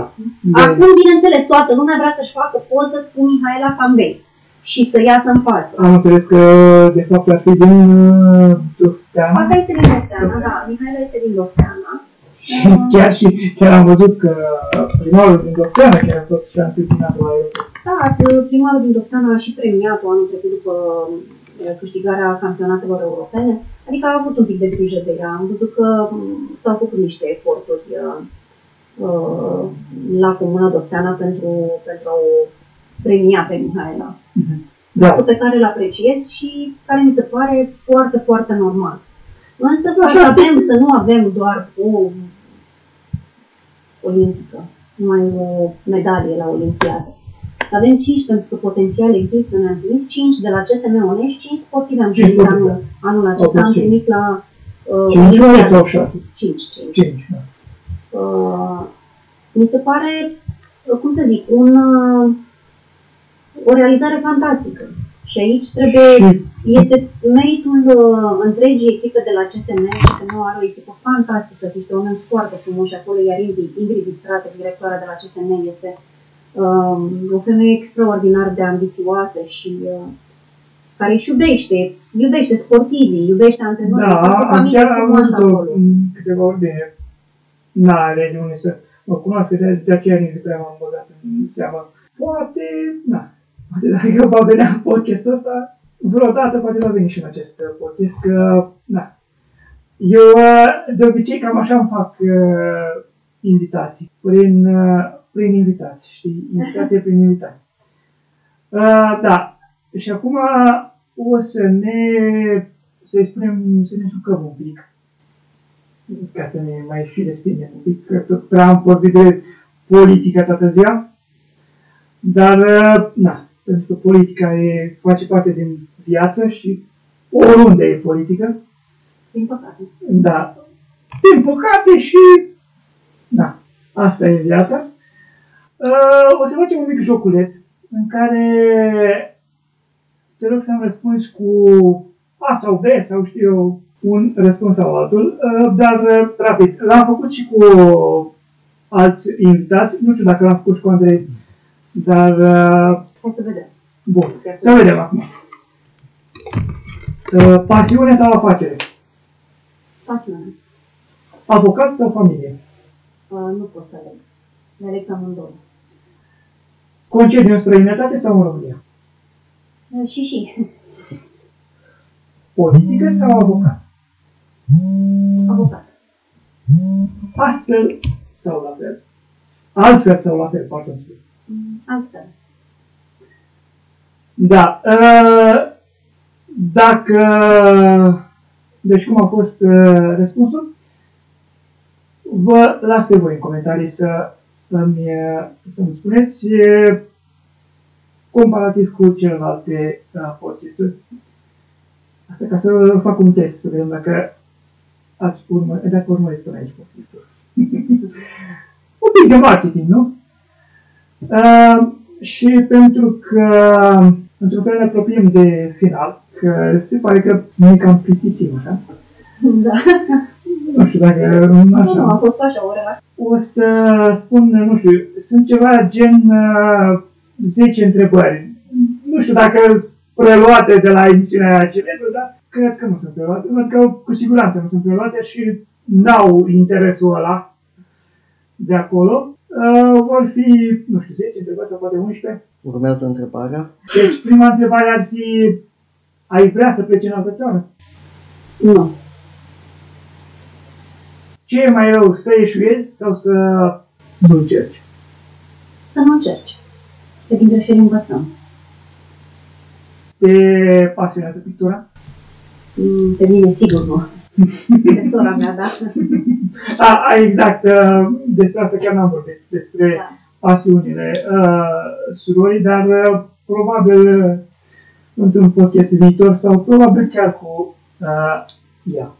Acum, bineînțeles, toată lumea vrea să-și facă poză cu Mihaela Cambei și să iasă în față. Am înțeles că, de fapt, ar fi din Dofteana. Asta este din Dofteana, da. Mihaela este din Dofteana. Chiar am văzut că primarul din Dofteana chiar a fost și antrepenat la el. Da, primarul din Dofteana a și premiat anul trecut după câștigarea campionatelor europene. Adică a avut un pic de grijă de ea. Am văzut că s-au făcut niște eforturi la comuna Dofteana pentru a o premia pe Mihaela. Da. Pe care îl apreciez și care mi se pare foarte, foarte normal. Însă să nu avem doar o olimpică, numai o medalie la olimpiadă. Avem 5, pentru că potențial există, ne-am trimis 5 de la CSM Onești, 5 sportivi am trimis anul acesta, am trimis la... 5 ore sau 6? 5. Mi se pare, cum să zic, o realizare fantastică. Și aici este meritul întregii echipe de la CSM. CSM are o echipă fantastică, niște oameni foarte frumoși acolo, iar Ingrid Istrate, directoarea de la CSM, este o femeie extraordinar de ambițioasă și care își iubește sportivii, iubește antrenorii. Da, chiar am văzut câteva ori de n-are de unde să mă cunoască, de aceea nici prea m-am băgat în seama. Poate, na. Poate dacă va venea podcastul ăsta, vreodată poate va veni și în acest podcast, că, da. Eu, de obicei, cam așa îmi fac invitații, prin prin invitații, știi? Invitație prin invitații. Da. Și acum o să ne, să-i spunem, să ne jucăm un pic. Ca să ne mai și respingem un pic, că tot prea am vorbit de politică toată ziua. Dar, na, pentru că politica e, face parte din viață și oriunde e politică. Din păcate. Da. Din păcate și, na, asta e viața. O să facem un mic joculeț în care te rog să-mi răspunzi cu A sau B sau știu eu, un răspuns sau altul, dar rapid. L-am făcut și cu alți invitați, nu știu dacă l-am făcut și cu Andrei, dar... O să vedem. Bun, să vedem acum. Pasiune sau afacere? Pasiune. Avocat sau familie? Nu pot să aleg. Ne aleg amândouă. Concediu în străinătate sau în România? Și. Politică sau avocat? Avocat. Astfel sau la fel? Altfel sau la fel, pardon. Altfel. Da. Dacă... Deci cum a fost răspunsul? Vă las pe voi în comentarii să-mi spuneți comparativ cu celelalte podcasturi. Asta ca să fac un test, să vedem dacă urmăriți până aici podcastul. Un pic de marketing, nu? Și pentru că ne apropiem de final, că se pare că ne cam plictisim, așa? Da. Nu știu dacă... Așa. Nu, a fost așa o relație. O să spun, nu știu, sunt ceva gen 10 întrebări. Nu știu dacă preluate de la emisiunea aia celebră, dar cred că nu sunt preluate, pentru că cu siguranță nu sunt preluate și n-au interesul ăla de acolo. Vor fi, nu știu, 10 întrebări sau poate 11. Urmează întrebarea. Deci prima întrebare ar fi, ai vrea să pleci în altă țară? Nu. Ce e mai rău, să eșuezi sau să nu încerci? Să nu încerci. Să din greșeli învățăm. Te pasionează pictura? Pe mine, sigur, nu. Pe sora mea, da. Exact. Despre asta chiar n-am vorbit. Despre pasiunile surorii, dar probabil într-un podcast viitor sau probabil chiar cu ea.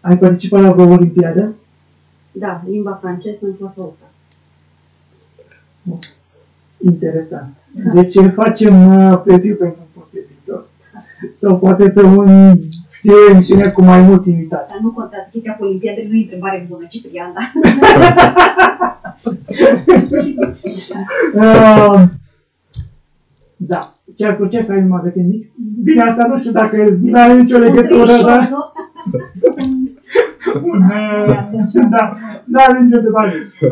Ai participat la vreo olimpiadă? Da, limba franceză în clasa 8. Interesant. Deci facem preview pentru un podcast viitor. Sau poate pe un emisiune cu mai mulți invitați. Dar nu contează, chestia cu olimpiadă nu e întrebare bună, Ciprian, da? Da. Chiar cu ce să ai un magazin mix? Bine, asta nu știu dacă nu are nicio legătură, dar... Da, nu are nicio de.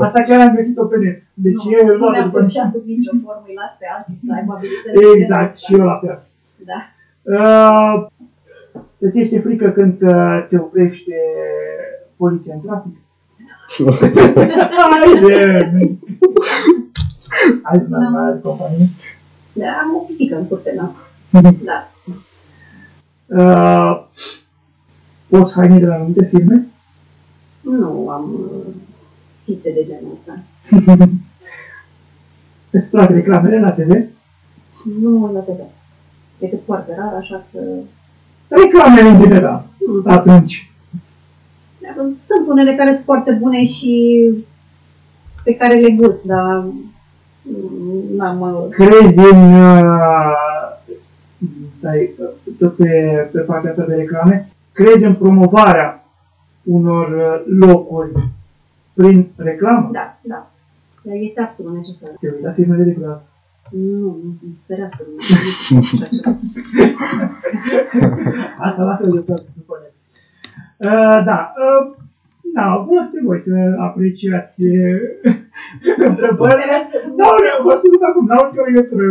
Asta chiar am găsit-o pe net. Deci nu, eu luat după... Nu mi-a sub nicio formă, îi las pe alții să aibă abilități. Exact, și eu la fel. Da. Îți este frică când te oprește poliția în trafic? Ai la mare companie? Da, am o pisică în curte, da. Da. Poți haine de la anumite firme? Nu, am fițe de genul ăsta. Îți plac reclamele la TV? Nu la TV. Decât foarte rar, așa că... Reclamele în general, atunci. Dar sunt unele care sunt foarte bune și pe care le gust, dar... Crezi în... Stai, tot pe partea asta de reclame. Crezi în promovarea unor locuri prin reclamă? Da, da. Dar este absolut necesar. Te uita filmele de reclamă? Nu, ferească. Asta la fel de toată, după ne. Da. Da, vă lăsă voi să apreciați întrebările. Nu, vă spun acum, n-au nicio legătură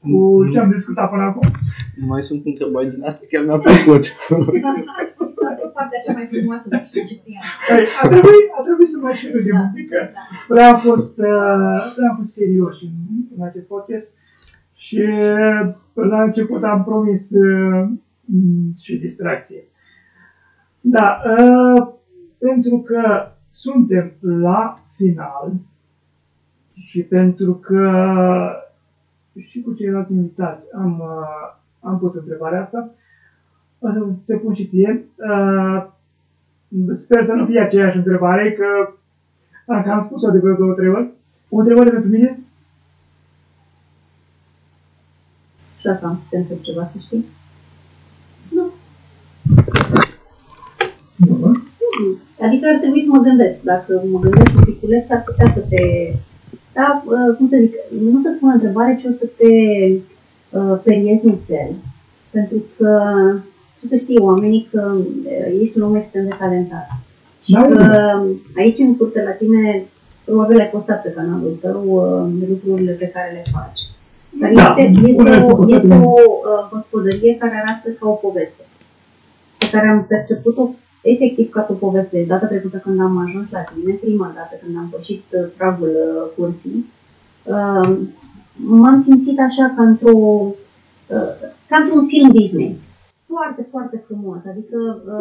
cu ce am discutat până acum. Nu mai sunt întrebări din astea, chiar mi-a plăcut. Tot partea cea mai frumoasă, să știu, Ciprian. A trebuit să mă șerudem un pic. Prea am fost serios în acest podcast. Și la început am promis și distracție. Da, pentru că suntem la final și pentru că și cu ceilalți invitați am pus întrebarea asta, o să te pun și ție. Sper să nu fie aceeași întrebare, că am spus-o de vreo două întrebări. O întrebare pentru mine? Și dacă am să te întreb ceva, să știi? Nu. Nu. Adică ar trebui să mă gândesc. Dacă mă gândesc un piculeț, ar putea să te... Da, cum să zic, nu să spun o întrebare, ci o să te feriezi nițel. Pentru că, tu să știi, oamenii, că ești un om extrem de talentat. Și că aici, în curte, la tine, probabil ai postat pe canalul tău lucrurile pe care le faci. Dar este o gospodărie care arată ca o poveste, pe care am perceput-o efectiv ca o poveste. Data trecută când am ajuns la tine, prima dată când am pășit pragul curții, m-am simțit așa ca într-un film Disney. Foarte, foarte frumos. Adică...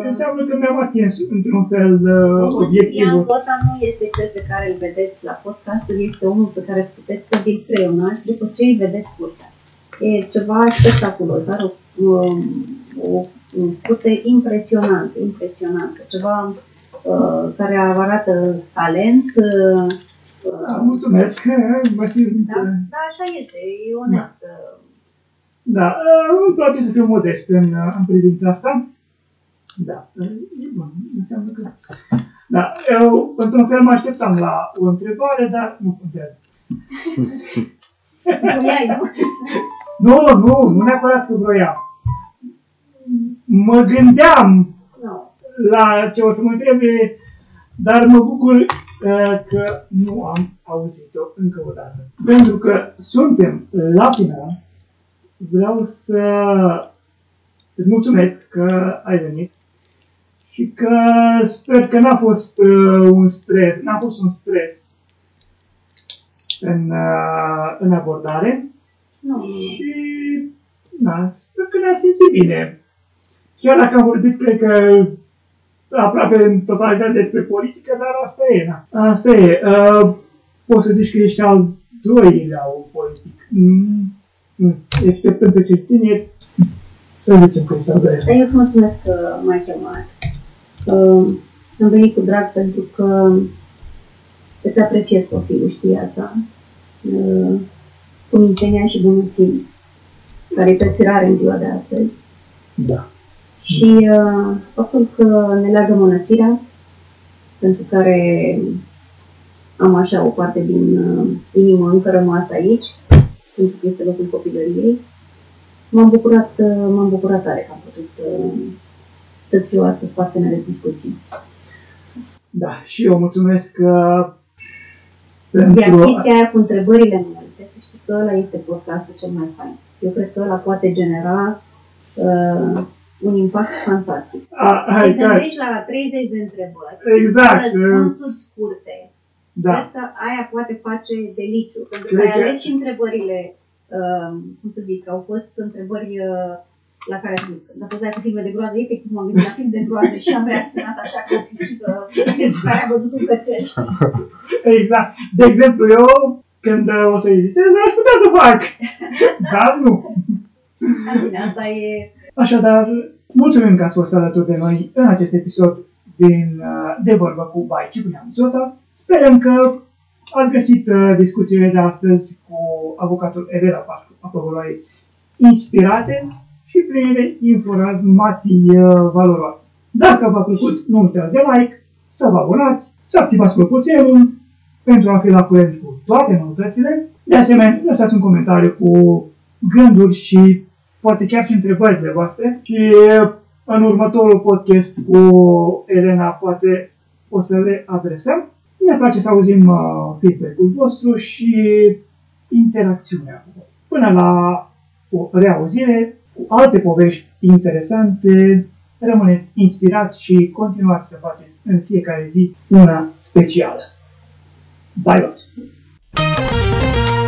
Înseamnă că mi-am atins într-un fel obiectivul. Ciprian Zota nu este cel pe care îl vedeți la podcast-ul, este omul pe care puteți să vi-l creionați după ce îi vedeți curtea. E ceva spectaculos, are o curte impresionantă, impresionantă. Ceva care arată talent. Mulțumesc! Da? Da, așa este, e onest. Da. Da, îmi place să fiu modest în privința asta. Da, e bun, înseamnă că... Da, eu, într-un fel, mă așteptam la o întrebare, dar nu contează. Nu neapărat că vroiam. Mă gândeam la ce o să mă întrebe, dar mă bucur că nu am auzit-o încă o dată. Pentru că suntem la final. Vreau să îți mulțumesc că ai venit și că sper că n-a fost un stres în abordare. Nu. Și da, sper că ne-a simțit bine. Chiar dacă am vorbit, cred că aproape în totalitate despre politică, dar asta e. Da. Asta e. Poți să zici că ești al doilea politic. Exceptând pe Cristinii, să zicem că este alberea. Dar eu îți mulțumesc că m-ai chemat. Am venit cu drag pentru că îți apreciez copilul, știi asta? Cu mincenia și bunul simț, care e prețirare în ziua de astăzi. Da. Și faptul că ne leagă mănăstirea, pentru care am așa o parte din inimă încă rămas aici, pentru că este locul copilăriei. M-am bucurat tare că am putut să-ți fiu astăzi partener de discuții. Da, și eu mulțumesc că... Iar chestia aia cu întrebările multe, să știi că ăla este podcastul cel mai fain. Eu cred că ăla poate genera un impact fantastic. Te gândești la 30 de întrebări, exact. Răspunsuri scurte. Da. Cred că aia poate face deliciu, pentru că ai ales și întrebările, cum să zic, au fost întrebări la care am fost cu filme de groază, efectiv m-am gândit la film de groază și am reacționat așa ca o pisică care a văzut un cățel. Exact. De exemplu, eu, când o să editez, aș putea să fac, dar nu. Bine, asta e... Așadar, mulțumim că ați fost alături de noi în acest episod de Vorba cu Bai Ciprian Zota. Sperăm că ați găsit discuțiile de astăzi cu avocatul Elena Pașcu Apăvăloaie inspirate și pline de informații valoroase. Dacă v-a plăcut, nu uitați de like, să vă abonați, să activați clopoțelul pentru a fi la curent cu toate noutățile. De asemenea, lăsați un comentariu cu gânduri și poate chiar și întrebările voastre. Și în următorul podcast cu Elena poate o să le adresăm. Ne place să auzim feedback-ul vostru și interacțiunea cu voi. Până la o reauzire cu alte povești interesante Rămâneți inspirați și continuați să faceți în fiecare zi una specială. Bye, bye!